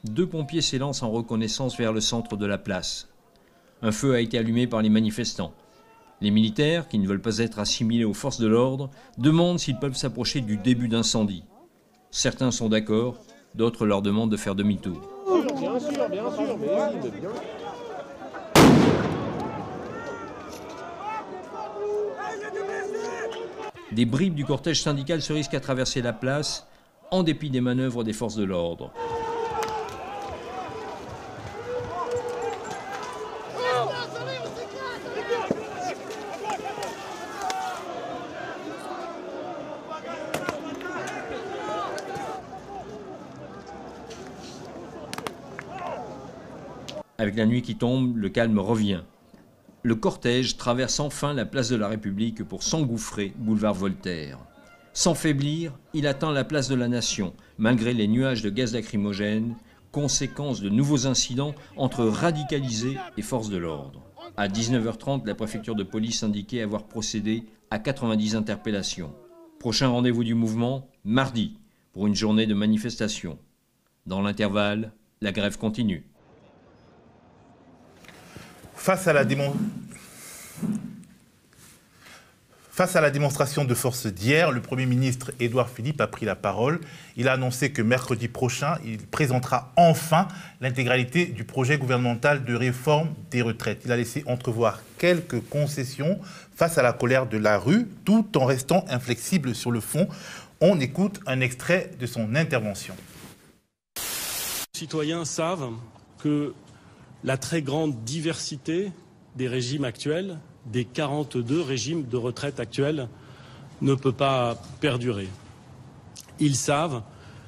Deux pompiers s'élancent en reconnaissance vers le centre de la place. Un feu a été allumé par les manifestants. Les militaires, qui ne veulent pas être assimilés aux forces de l'ordre, demandent s'ils peuvent s'approcher du début d'incendie. Certains sont d'accord, d'autres leur demandent de faire demi-tour. Bien sûr, bien sûr, mais oui, bien. Des bribes du cortège syndical se risquent à traverser la place, en dépit des manœuvres des forces de l'ordre. Avec la nuit qui tombe, le calme revient. Le cortège traverse enfin la place de la République pour s'engouffrer boulevard Voltaire. Sans faiblir, il atteint la place de la Nation, malgré les nuages de gaz lacrymogène, conséquence de nouveaux incidents entre radicalisés et forces de l'ordre. À dix-neuf heures trente, la préfecture de police indiquait avoir procédé à quatre-vingt-dix interpellations. Prochain rendez-vous du mouvement, mardi, pour une journée de manifestation. Dans l'intervalle, la grève continue. Face à, la démon... Face à la démonstration de force d'hier, le Premier ministre Edouard Philippe a pris la parole. Il a annoncé que mercredi prochain, il présentera enfin l'intégralité du projet gouvernemental de réforme des retraites. Il a laissé entrevoir quelques concessions face à la colère de la rue, tout en restant inflexible sur le fond. On écoute un extrait de son intervention. Les citoyens savent que la très grande diversité des régimes actuels, des quarante-deux régimes de retraite actuels, ne peut pas perdurer. Ils savent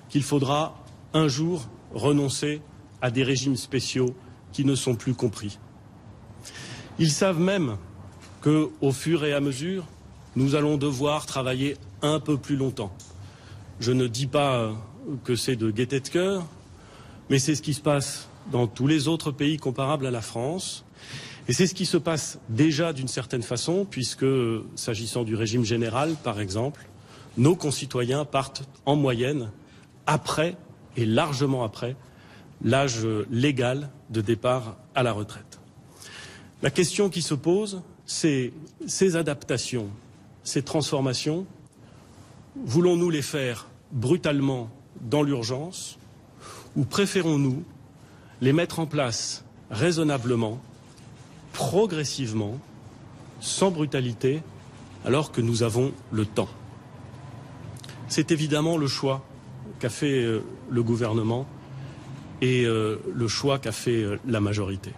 qu'il faudra un jour renoncer à des régimes spéciaux qui ne sont plus compris. Ils savent même que, au fur et à mesure, nous allons devoir travailler un peu plus longtemps. Je ne dis pas que c'est de gaieté de cœur, mais c'est ce qui se passe dans tous les autres pays comparables à la France. Et c'est ce qui se passe déjà d'une certaine façon, puisque, s'agissant du régime général, par exemple, nos concitoyens partent en moyenne après, et largement après, l'âge légal de départ à la retraite. La question qui se pose, c'est ces adaptations, ces transformations, voulons-nous les faire brutalement dans l'urgence, ou préférons-nous les mettre en place raisonnablement, progressivement, sans brutalité, alors que nous avons le temps. C'est évidemment le choix qu'a fait le gouvernement et le choix qu'a fait la majorité.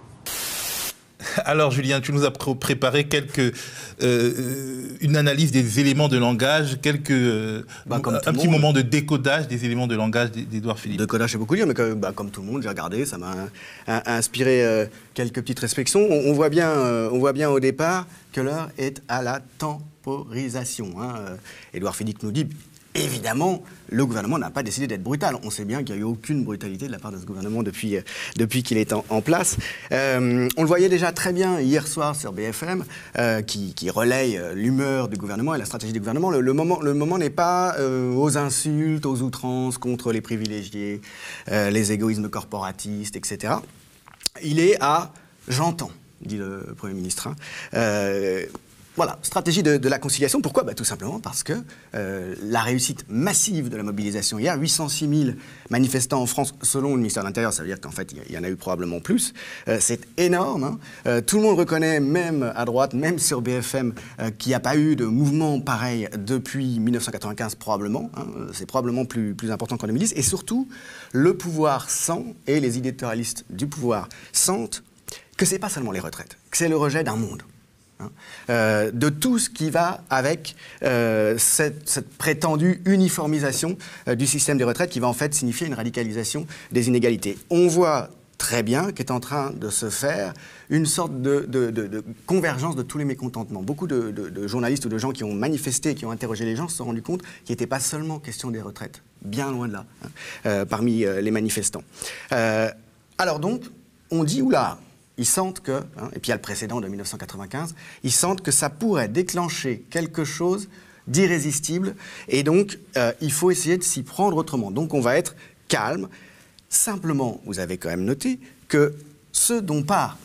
Alors Julien, tu nous as préparé quelques, euh, une analyse des éléments de langage, quelques, euh, bah, comme un petit monde. moment de décodage des éléments de langage d'Edouard Philippe. Décodage, c'est beaucoup dire, mais comme, bah, comme tout le monde, j'ai regardé, ça m'a inspiré euh, quelques petites réflexions. On, on, voit bien, euh, on voit bien au départ que l'heure est à la temporisation. Hein. Edouard Philippe nous dit... Évidemment, le gouvernement n'a pas décidé d'être brutal. On sait bien qu'il n'y a eu aucune brutalité de la part de ce gouvernement depuis, depuis qu'il est en, en place. Euh, on le voyait déjà très bien hier soir sur B F M, euh, qui, qui relaye l'humeur du gouvernement et la stratégie du gouvernement. Le, le moment, le moment n'est pas euh, aux insultes, aux outrances contre les privilégiés, euh, les égoïsmes corporatistes, et cetera. Il est à « j'entends », dit le Premier ministre. Hein. Euh, Voilà, stratégie de, de la conciliation. Pourquoi? Bah, tout simplement parce que euh, la réussite massive de la mobilisation hier, huit cent six mille manifestants en France, selon le ministère de l'Intérieur, ça veut dire qu'en fait, il y en a eu probablement plus. Euh, c'est énorme. Hein. Euh, tout le monde reconnaît, même à droite, même sur B F M, euh, qu'il n'y a pas eu de mouvement pareil depuis mille neuf cent quatre-vingt-quinze, probablement. Hein. C'est probablement plus, plus important qu'en deux mille dix. Et surtout, le pouvoir sent, et les éditorialistes du pouvoir sentent, que ce n'est pas seulement les retraites, que c'est le rejet d'un monde, hein, euh, de tout ce qui va avec euh, cette, cette prétendue uniformisation euh, du système des retraites qui va en fait signifier une radicalisation des inégalités. On voit très bien qu'est en train de se faire une sorte de, de, de, de convergence de tous les mécontentements. Beaucoup de, de, de journalistes ou de gens qui ont manifesté, qui ont interrogé les gens, se sont rendus compte qu'il n'était pas seulement question des retraites, bien loin de là, hein, euh, parmi euh, les manifestants. Euh, alors donc, on dit, oula, ils sentent que, hein, et puis il y a le précédent de mille neuf cent quatre-vingt-quinze, ils sentent que ça pourrait déclencher quelque chose d'irrésistible, et donc euh, il faut essayer de s'y prendre autrement. Donc on va être calme. Simplement, vous avez quand même noté que ce dont part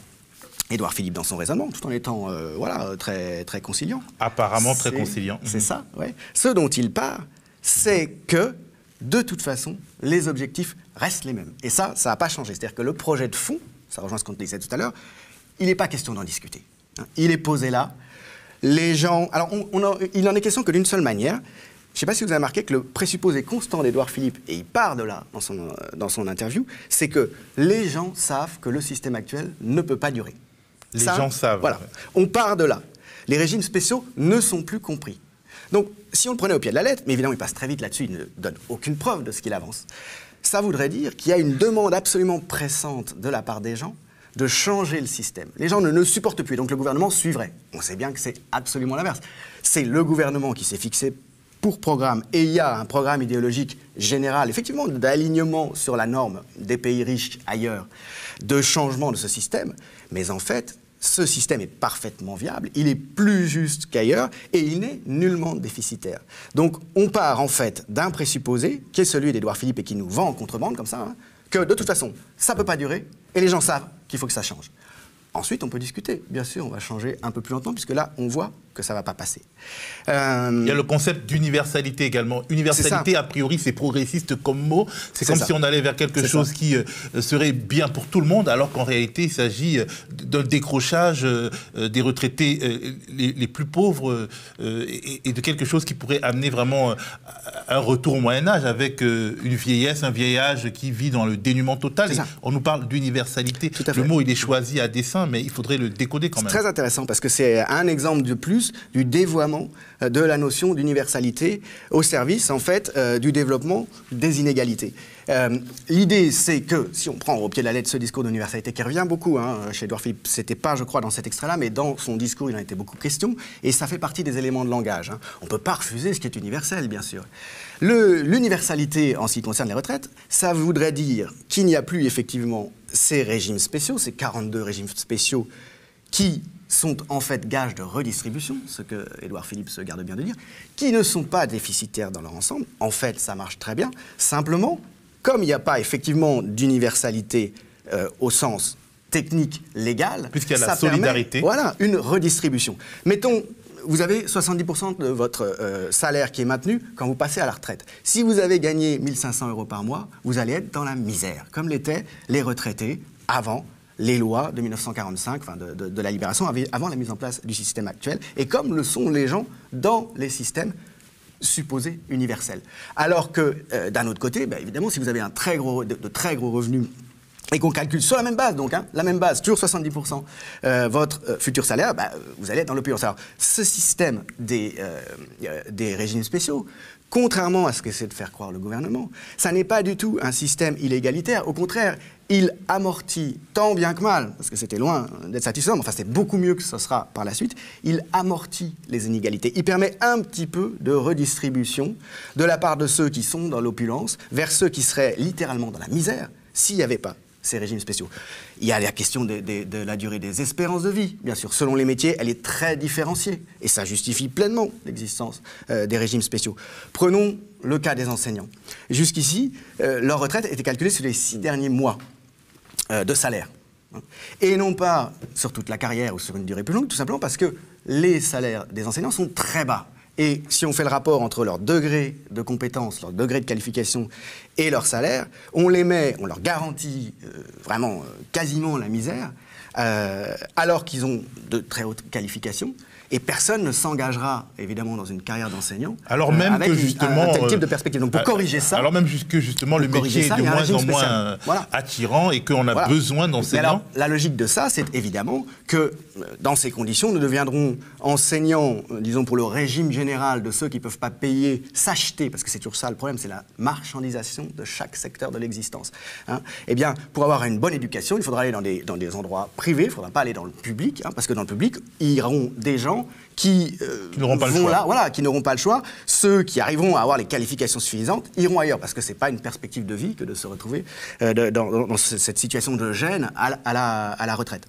Edouard Philippe dans son raisonnement, tout en étant euh, voilà, très, très conciliant. Apparemment très conciliant. C'est ça, oui. Ce dont il part, c'est que, de toute façon, les objectifs restent les mêmes. Et ça, ça n'a pas changé. C'est-à-dire que le projet de fond, ça rejoint ce qu'on disait tout à l'heure, il n'est pas question d'en discuter. Il est posé là. Les gens... Alors, on, on en... il n'en est question que d'une seule manière. Je ne sais pas si vous avez remarqué que le présupposé constant d'Edouard Philippe, et il part de là dans son, dans son interview, c'est que les gens savent que le système actuel ne peut pas durer. Les Ça, gens savent. Voilà. On part de là. Les régimes spéciaux ne sont plus compris. Donc, si on le prenait au pied de la lettre, mais évidemment, il passe très vite là-dessus, il ne donne aucune preuve de ce qu'il avance. Ça voudrait dire qu'il y a une demande absolument pressante de la part des gens de changer le système. Les gens ne le supportent plus, donc le gouvernement suivrait. On sait bien que c'est absolument l'inverse. C'est le gouvernement qui s'est fixé pour programme, et il y a un programme idéologique général, effectivement, d'alignement sur la norme des pays riches ailleurs, de changement de ce système, mais en fait, ce système est parfaitement viable, il est plus juste qu'ailleurs, et il n'est nullement déficitaire. Donc, on part, en fait, d'un présupposé, qui est celui d'Edouard Philippe et qui nous vend en contrebande, comme ça, hein, que, de toute façon, ça ne peut pas durer, et les gens savent qu'il faut que ça change. Ensuite, on peut discuter. Bien sûr, on va changer un peu plus lentement, puisque là, on voit que ça ne va pas passer. Euh... Il y a le concept d'universalité également. Universalité, a priori, c'est progressiste comme mot. C'est comme ça. Si on allait vers quelque chose ça. qui euh, serait bien pour tout le monde, alors qu'en réalité, il s'agit d'un décrochage euh, des retraités euh, les, les plus pauvres euh, et, et de quelque chose qui pourrait amener vraiment euh, un retour au Moyen-Âge, avec euh, une vieillesse, un vieil âge qui vit dans le dénuement total. On nous parle d'universalité. Le mot, il est choisi à dessein, mais il faudrait le décoder quand même. C'est très intéressant parce que c'est un exemple de plus du dévoiement de la notion d'universalité au service, en fait, euh, du développement des inégalités. Euh, L'idée, c'est que, si on prend au pied de la lettre ce discours d'universalité qui revient beaucoup, hein, chez Edouard Philippe, c'était pas, je crois, dans cet extrait-là, mais dans son discours, il en était beaucoup question, et ça fait partie des éléments de langage, hein. On ne peut pas refuser ce qui est universel, bien sûr. L'universalité, en ce qui concerne les retraites, ça voudrait dire qu'il n'y a plus, effectivement, ces régimes spéciaux, ces quarante-deux régimes spéciaux qui sont en fait gages de redistribution, ce que Edouard Philippe se garde bien de dire, qui ne sont pas déficitaires dans leur ensemble. En fait, ça marche très bien. Simplement, comme il n'y a pas effectivement d'universalité euh, au sens technique, légal, puisqu'il y a la solidarité, permet, voilà, une redistribution. Mettons, vous avez soixante-dix pour cent de votre euh, salaire qui est maintenu quand vous passez à la retraite. Si vous avez gagné mille cinq cents euros par mois, vous allez être dans la misère, comme l'étaient les retraités avant les lois de mille neuf cent quarante-cinq, enfin de, de, de la Libération, avant la mise en place du système actuel, et comme le sont les gens dans les systèmes supposés universels. Alors que, euh, d'un autre côté, bah, évidemment, si vous avez un très gros, de, de très gros revenus, et qu'on calcule sur la même base, donc, hein, la même base, toujours soixante-dix pour cent, euh, votre euh, futur salaire, bah, vous allez être dans l'opulence. Alors, ce système des, euh, euh, des régimes spéciaux, contrairement à ce qu'essaie de faire croire le gouvernement, ça n'est pas du tout un système inégalitaire. Au contraire, il amortit, tant bien que mal, parce que c'était loin d'être satisfaisant, mais enfin, c'est beaucoup mieux que ce sera par la suite, il amortit les inégalités. Il permet un petit peu de redistribution de la part de ceux qui sont dans l'opulence vers ceux qui seraient littéralement dans la misère s'il n'y avait pas ces régimes spéciaux. Il y a la question de, de, de la durée des espérances de vie, bien sûr. Selon les métiers, elle est très différenciée. Et ça justifie pleinement l'existence euh, des régimes spéciaux. Prenons le cas des enseignants. Jusqu'ici, euh, leur retraite était calculée sur les six derniers mois euh, de salaire. Et non pas sur toute la carrière ou sur une durée plus longue, tout simplement parce que les salaires des enseignants sont très bas. Et si on fait le rapport entre leur degré de compétence, leur degré de qualification et leur salaire, on les met, on leur garantit euh, vraiment euh, quasiment la misère, euh, alors qu'ils ont de très hautes qualifications, Et personne ne s'engagera, évidemment, dans une carrière d'enseignant alors euh, même avec que justement, un, un tel type de perspective. Donc, pour euh, corriger ça... Alors même que, justement, le métier ça, est de moins en moins voilà. attirant et qu'on a voilà. besoin d'enseignants. La logique de ça, c'est évidemment que, dans ces conditions, nous deviendrons enseignants, disons, pour le régime général de ceux qui ne peuvent pas payer, s'acheter, parce que c'est toujours ça le problème, c'est la marchandisation de chaque secteur de l'existence. Hein. Eh bien, pour avoir une bonne éducation, il faudra aller dans des, dans des endroits privés, il ne faudra pas aller dans le public, hein, parce que dans le public, iront des gens qui, euh, qui n'auront pas, voilà, pas le choix. Ceux qui arriveront à avoir les qualifications suffisantes iront ailleurs, parce que ce n'est pas une perspective de vie que de se retrouver euh, de, dans, dans cette situation de gêne à, à, la, à la retraite.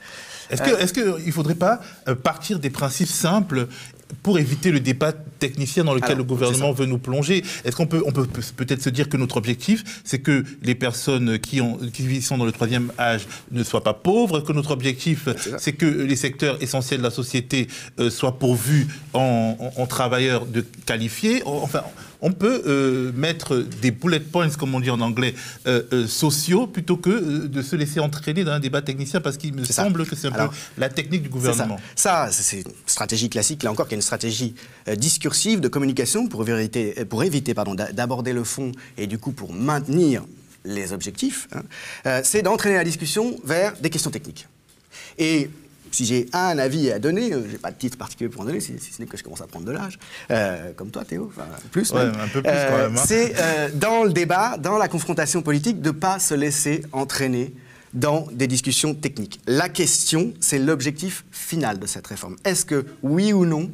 Est-ce euh, que, est-ce qu'il ne faudrait pas partir des principes simples pour éviter le débat technicien dans lequel alors, le gouvernement veut nous plonger? Est-ce qu'on peut, on peut peut-être se dire que notre objectif, c'est que les personnes qui, ont, qui sont dans le troisième âge ne soient pas pauvres, que notre objectif, c'est que les secteurs essentiels de la société euh, soient pourvus en, en, en travailleurs de qualifiés? Enfin, on peut euh, mettre des bullet points, comme on dit en anglais, euh, euh, sociaux, plutôt que euh, de se laisser entraîner dans un débat technicien, parce qu'il me semble ça. que c'est un Alors, peu la technique du gouvernement. Ça, ça c'est une stratégie classique, là encore, qui est une stratégie euh, discursive de communication pour, vérité, pour éviter d'aborder le fond et du coup pour maintenir les objectifs, hein, euh, c'est d'entraîner la discussion vers des questions techniques. Et... si j'ai un avis à donner, euh, je n'ai pas de titre particulier pour en donner, si, si ce n'est que je commence à prendre de l'âge, euh, comme toi Théo, enfin plus ouais, même. Un peu plus euh, quand même. Hein. C'est euh, dans le débat, dans la confrontation politique, de ne pas se laisser entraîner dans des discussions techniques. La question, c'est l'objectif final de cette réforme. Est-ce que, oui ou non,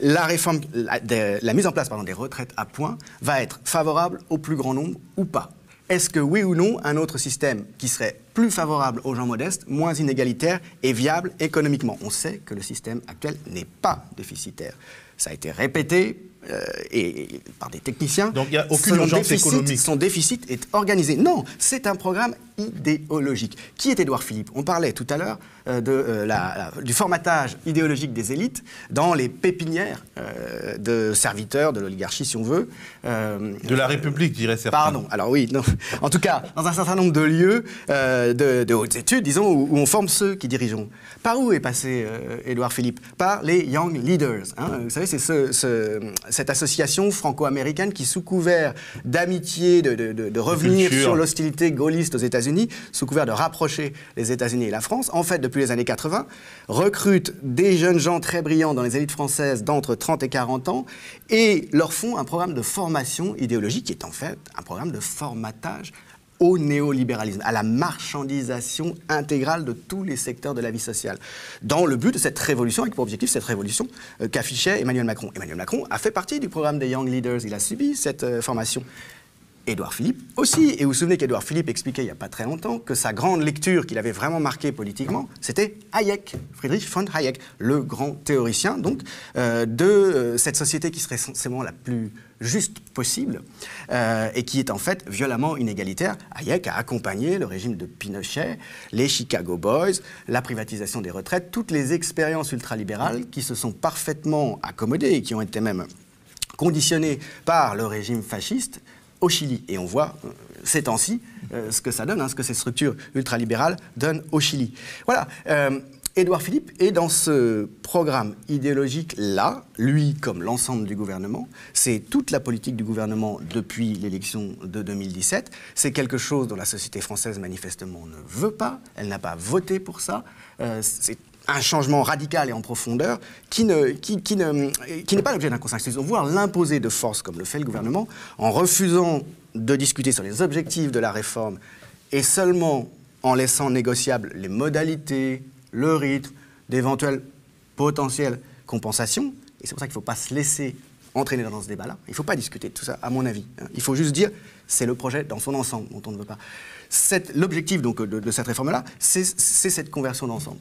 la, réforme, la, de, la mise en place pardon, des retraites à points va être favorable au plus grand nombre ou pas ? Est-ce que, oui ou non, un autre système qui serait plus favorable aux gens modestes, moins inégalitaire et viable économiquement? On sait que le système actuel n'est pas déficitaire. Ça a été répété euh, et, et, par des techniciens. Donc il n'y a aucune urgence économique. Son déficit est organisé. Non, c'est un programme idéologique. Qui est Edouard Philippe? On parlait tout à l'heure euh, euh, la, la, du formatage idéologique des élites dans les pépinières euh, de serviteurs, de l'oligarchie si on veut. Euh, de la République, dirait certains. Pardon, alors oui, non. En tout cas, dans un certain nombre de lieux euh, de, de hautes études, disons, où, où on forme ceux qui dirigeons. Par où est passé euh, Edouard Philippe? Par les Young Leaders. Hein. Vous savez, c'est ce, ce, cette association franco-américaine qui, sous couvert d'amitié, de, de, de, de revenir sur l'hostilité gaulliste aux États-Unis, sous couvert de rapprocher les États-Unis et la France, en fait, depuis les années quatre-vingt, recrutent des jeunes gens très brillants dans les élites françaises d'entre trente et quarante ans et leur font un programme de formation idéologique qui est en fait un programme de formatage au néolibéralisme, à la marchandisation intégrale de tous les secteurs de la vie sociale, dans le but de cette révolution, avec pour objectif cette révolution euh, qu'affichait Emmanuel Macron. Emmanuel Macron a fait partie du programme des Young Leaders, il a subi cette euh, formation. Édouard Philippe aussi. Et vous vous souvenez qu'Édouard Philippe expliquait il n'y a pas très longtemps que sa grande lecture qu'il avait vraiment marquée politiquement, c'était Hayek, Friedrich von Hayek, le grand théoricien donc euh, de euh, cette société qui serait censément la plus juste possible euh, et qui est en fait violemment inégalitaire. Hayek a accompagné le régime de Pinochet, les Chicago Boys, la privatisation des retraites, toutes les expériences ultralibérales qui se sont parfaitement accommodées et qui ont été même conditionnées par le régime fasciste au Chili. Et on voit euh, ces temps-ci euh, ce que ça donne, hein, ce que ces structures ultralibérales donnent au Chili. Voilà, euh, Édouard Philippe est dans ce programme idéologique-là, lui comme l'ensemble du gouvernement. C'est toute la politique du gouvernement depuis l'élection de deux mille dix-sept. C'est quelque chose dont la société française manifestement ne veut pas. Elle n'a pas voté pour ça. Euh, c'est un changement radical et en profondeur qui ne, qui, qui ne, qui n'est pas l'objet d'un consensus. Voire l'imposer de force, comme le fait le gouvernement, en refusant de discuter sur les objectifs de la réforme et seulement en laissant négociables les modalités, le rythme, d'éventuelles potentielles compensations. Et c'est pour ça qu'il ne faut pas se laisser entraîner dans ce débat-là. Il ne faut pas discuter de tout ça, à mon avis. Il faut juste dire, c'est le projet dans son ensemble dont on ne veut pas. L'objectif de, de cette réforme-là, c'est cette conversion d'ensemble.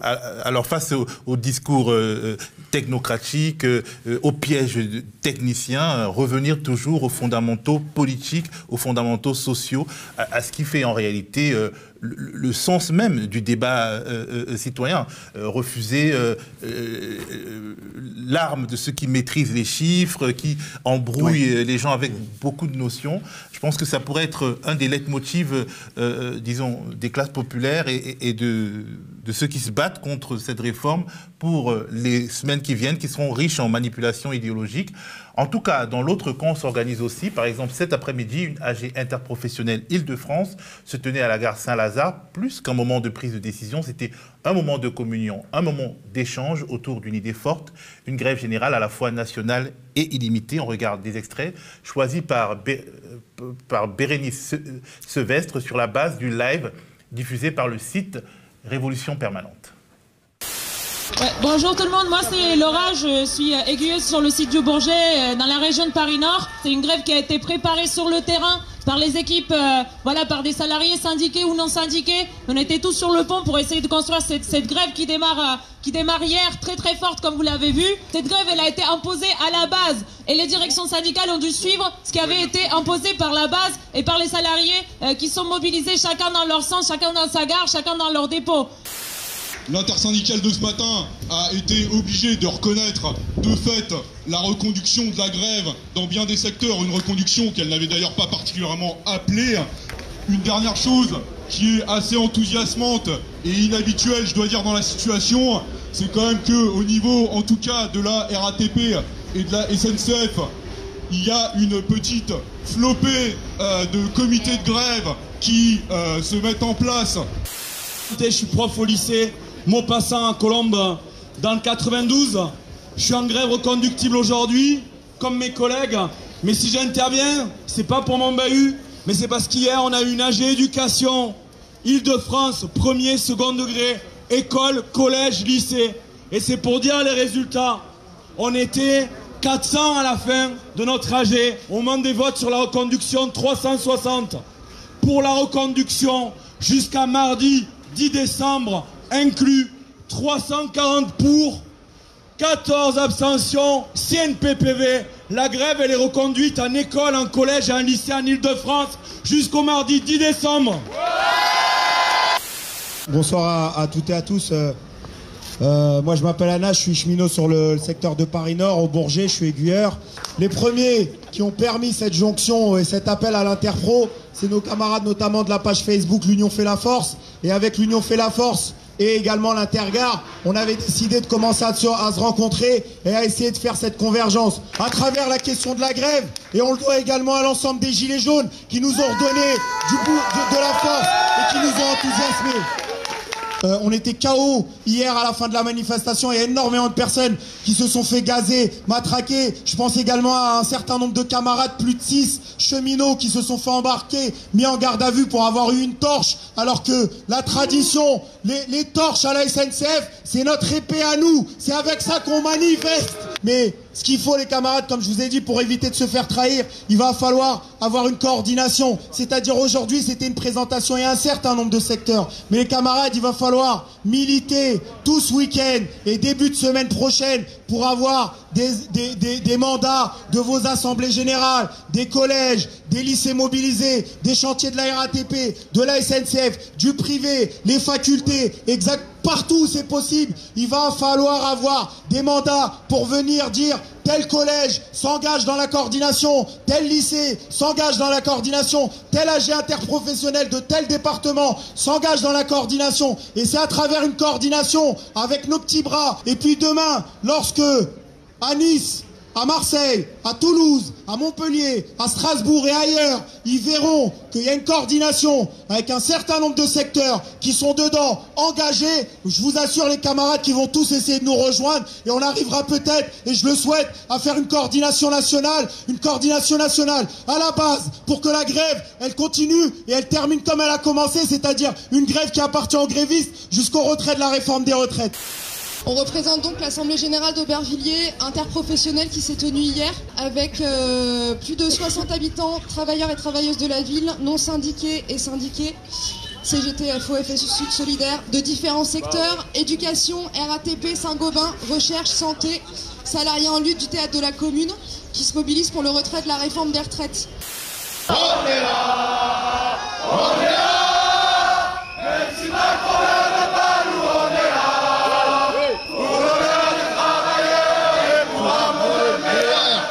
Alors face au, au discours euh, technocratique, euh, au piège technicien, euh, revenir toujours aux fondamentaux politiques, aux fondamentaux sociaux, à, à ce qui fait en réalité euh, le, le sens même du débat euh, euh, citoyen. Euh, refuser euh, euh, l'arme de ceux qui maîtrisent les chiffres, qui embrouillent oui. les gens avec beaucoup de notions. Je pense que ça pourrait être un des leitmotifs, euh, disons, des classes populaires et, et de, de ceux qui se battent contre cette réforme pour les semaines qui viennent, qui seront riches en manipulations idéologiques. En tout cas, dans l'autre camp, on s'organise aussi. Par exemple, cet après-midi, une A G interprofessionnelle Île-de-France se tenait à la gare Saint-Lazare, plus qu'un moment de prise de décision. C'était un moment de communion, un moment d'échange autour d'une idée forte, une grève générale à la fois nationale et illimitée. On regarde des extraits choisis par, Bé... par Bérénice Sevestre sur la base du live diffusé par le site Révolution Permanente. Ouais, bonjour tout le monde, moi c'est Laura, je suis aiguilleuse sur le site du Bourget, dans la région de Paris-Nord. C'est une grève qui a été préparée sur le terrain par les équipes, euh, voilà, par des salariés syndiqués ou non syndiqués. On était tous sur le pont pour essayer de construire cette, cette grève qui démarre, euh, qui démarre hier, très très forte comme vous l'avez vu. Cette grève, elle a été imposée à la base et les directions syndicales ont dû suivre ce qui avait été imposé par la base et par les salariés euh, qui sont mobilisés chacun dans leur sens, chacun dans sa gare, chacun dans leur dépôt. L'intersyndicale de ce matin a été obligée de reconnaître de fait la reconduction de la grève dans bien des secteurs, une reconduction qu'elle n'avait d'ailleurs pas particulièrement appelée. Une dernière chose qui est assez enthousiasmante et inhabituelle, je dois dire, dans la situation, c'est quand même qu'au niveau, en tout cas, de la R A T P et de la S N C F, il y a une petite flopée euh, de comités de grève qui euh, se mettent en place. Je suis prof au lycée Maupassant à Colombes dans le quatre-vingt-douze. Je suis en grève reconductible aujourd'hui, comme mes collègues. Mais si j'interviens, c'est pas pour mon bahut, mais c'est parce qu'hier, on a eu une A G éducation, Île-de-France, premier, second degré, école, collège, lycée. Et c'est pour dire les résultats. On était quatre cents à la fin de notre A G. Au moment des votes sur la reconduction, trois cent soixante. Pour la reconduction, jusqu'à mardi dix décembre, inclus, trois cent quarante pour, quatorze abstentions, C N P P V. La grève, elle est reconduite en école, en collège et en lycée en Ile-de-France jusqu'au mardi dix décembre. Bonsoir à, à toutes et à tous. Euh, euh, moi, je m'appelle Anna, je suis cheminot sur le, le secteur de Paris-Nord, au Bourget, je suis aiguilleur. Les premiers qui ont permis cette jonction et cet appel à l'interpro, c'est nos camarades notamment de la page Facebook L'Union Fait la Force. Et avec L'Union Fait la Force et également l'Intergare, on avait décidé de commencer à se rencontrer et à essayer de faire cette convergence à travers la question de la grève. Et on le doit également à l'ensemble des Gilets jaunes qui nous ont redonné du bout de, de la force et qui nous ont enthousiasmés. Euh, on était K O hier à la fin de la manifestation. Il y a énormément de personnes qui se sont fait gazer, matraquer. Je pense également à un certain nombre de camarades, plus de six cheminots qui se sont fait embarquer, mis en garde à vue pour avoir eu une torche, alors que la tradition, les, les torches à la S N C F, c'est notre épée à nous, c'est avec ça qu'on manifeste. Mais ce qu'il faut, les camarades, comme je vous ai dit, pour éviter de se faire trahir, il va falloir avoir une coordination. C'est-à-dire aujourd'hui, c'était une présentation et un certain nombre de secteurs. Mais les camarades, il va falloir militer tout ce week-end et début de semaine prochaine pour avoir des, des, des, des mandats de vos assemblées générales, des collèges, des lycées mobilisés, des chantiers de la R A T P, de la S N C F, du privé, les facultés, exact, partout où c'est possible. Il va falloir avoir des mandats pour venir dire tel collège s'engage dans la coordination, tel lycée s'engage dans la coordination, tel A G interprofessionnel de tel département s'engage dans la coordination. Et c'est à travers une coordination avec nos petits bras. Et puis demain, lorsque à Nice, à Marseille, à Toulouse, à Montpellier, à Strasbourg et ailleurs, ils verront qu'il y a une coordination avec un certain nombre de secteurs qui sont dedans, engagés. Je vous assure, les camarades, qui vont tous essayer de nous rejoindre et on arrivera peut-être, et je le souhaite, à faire une coordination nationale, une coordination nationale à la base pour que la grève, elle continue et elle termine comme elle a commencé, c'est-à-dire une grève qui appartient aux grévistes jusqu'au retrait de la réforme des retraites. On représente donc l'Assemblée Générale d'Aubervilliers interprofessionnelle qui s'est tenue hier avec euh, plus de soixante habitants, travailleurs et travailleuses de la ville, non syndiqués et syndiqués, C G T, F O, F S U, solidaires, de différents secteurs, éducation, R A T P, Saint-Gobain, recherche, santé, salariés en lutte du théâtre de la commune qui se mobilisent pour le retrait de la réforme des retraites. On est là, on est là, même si Macron n'est pas nous, on est là.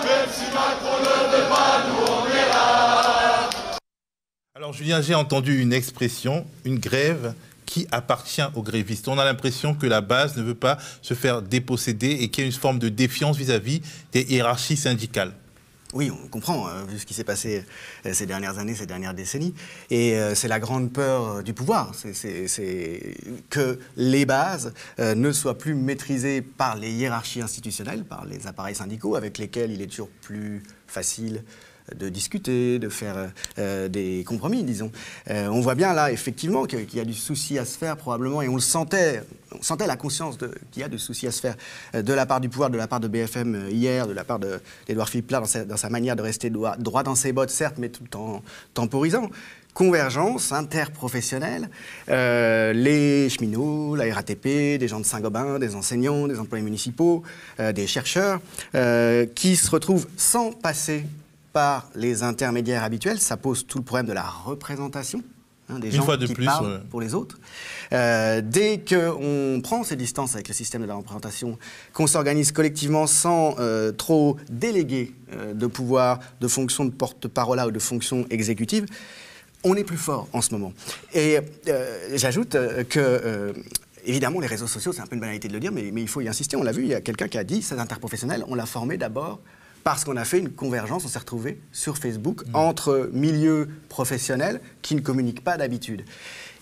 Même si Macron ne veut pas, nous on est là. Alors Julien, j'ai entendu une expression, une grève qui appartient aux grévistes. On a l'impression que la base ne veut pas se faire déposséder et qu'il y a une forme de défiance vis-à-vis des hiérarchies syndicales. Oui, on comprend, euh, vu ce qui s'est passé euh, ces dernières années, ces dernières décennies. Et euh, c'est la grande peur euh, du pouvoir, c'est que les bases euh, ne soient plus maîtrisées par les hiérarchies institutionnelles, par les appareils syndicaux, avec lesquels il est toujours plus facile de discuter, de faire euh, des compromis, disons. Euh, on voit bien là, effectivement, qu'il y a du souci à se faire, probablement, et on le sentait, on sentait la conscience qu'il y a du souci à se faire euh, de la part du pouvoir, de la part de B F M euh, hier, de la part d'Edouard Philippe là, dans sa, dans sa manière de rester droit, droit dans ses bottes, certes, mais tout en temporisant. Convergence interprofessionnelle, euh, les cheminots, la R A T P, des gens de Saint-Gobain, des enseignants, des employés municipaux, euh, des chercheurs, euh, qui se retrouvent sans passer par les intermédiaires habituels, ça pose tout le problème de la représentation, hein, des gens qui parlent pour les autres. Euh, dès qu'on prend ses distances avec le système de la représentation, qu'on s'organise collectivement sans euh, trop déléguer euh, de pouvoir, de fonction de porte-parole ou de fonction exécutive, on est plus fort en ce moment. Et euh, j'ajoute euh, que... Euh, Évidemment, les réseaux sociaux, c'est un peu une banalité de le dire, mais, mais il faut y insister. On l'a vu, il y a quelqu'un qui a dit, ces interprofessionnels, on l'a formé d'abord parce qu'on a fait une convergence, on s'est retrouvé sur Facebook, mmh. entre milieux professionnels qui ne communiquent pas d'habitude.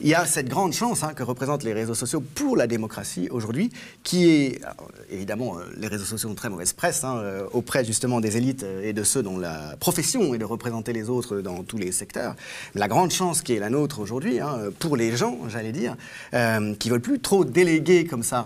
Il y a cette grande chance hein, que représentent les réseaux sociaux pour la démocratie aujourd'hui, qui est... Alors, évidemment, les réseaux sociaux ont très mauvaise presse, hein, auprès justement des élites et de ceux dont la profession est de représenter les autres dans tous les secteurs. La grande chance qui est la nôtre aujourd'hui, hein, pour les gens, j'allais dire, euh, qui ne veulent plus trop déléguer comme ça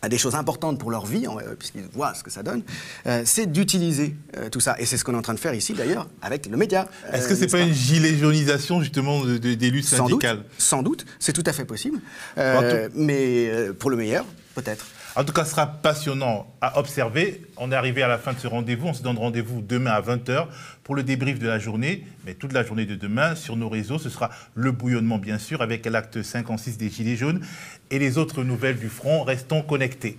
à des choses importantes pour leur vie, puisqu'ils voient ce que ça donne, euh, c'est d'utiliser euh, tout ça. Et c'est ce qu'on est en train de faire ici, d'ailleurs, avec le média. Est-ce euh, que ce n'est pas, pas une gilet jaunisation, justement, de, de, des luttes syndicales ? Sans doute, c'est tout à fait possible. Euh, mais euh, pour le meilleur, peut-être. En tout cas, ce sera passionnant à observer. On est arrivé à la fin de ce rendez-vous. On se donne rendez-vous demain à vingt heures pour le débrief de la journée. Mais toute la journée de demain, sur nos réseaux, ce sera le bouillonnement, bien sûr, avec l'acte cinquante-six des Gilets jaunes et les autres nouvelles du front. Restons connectés.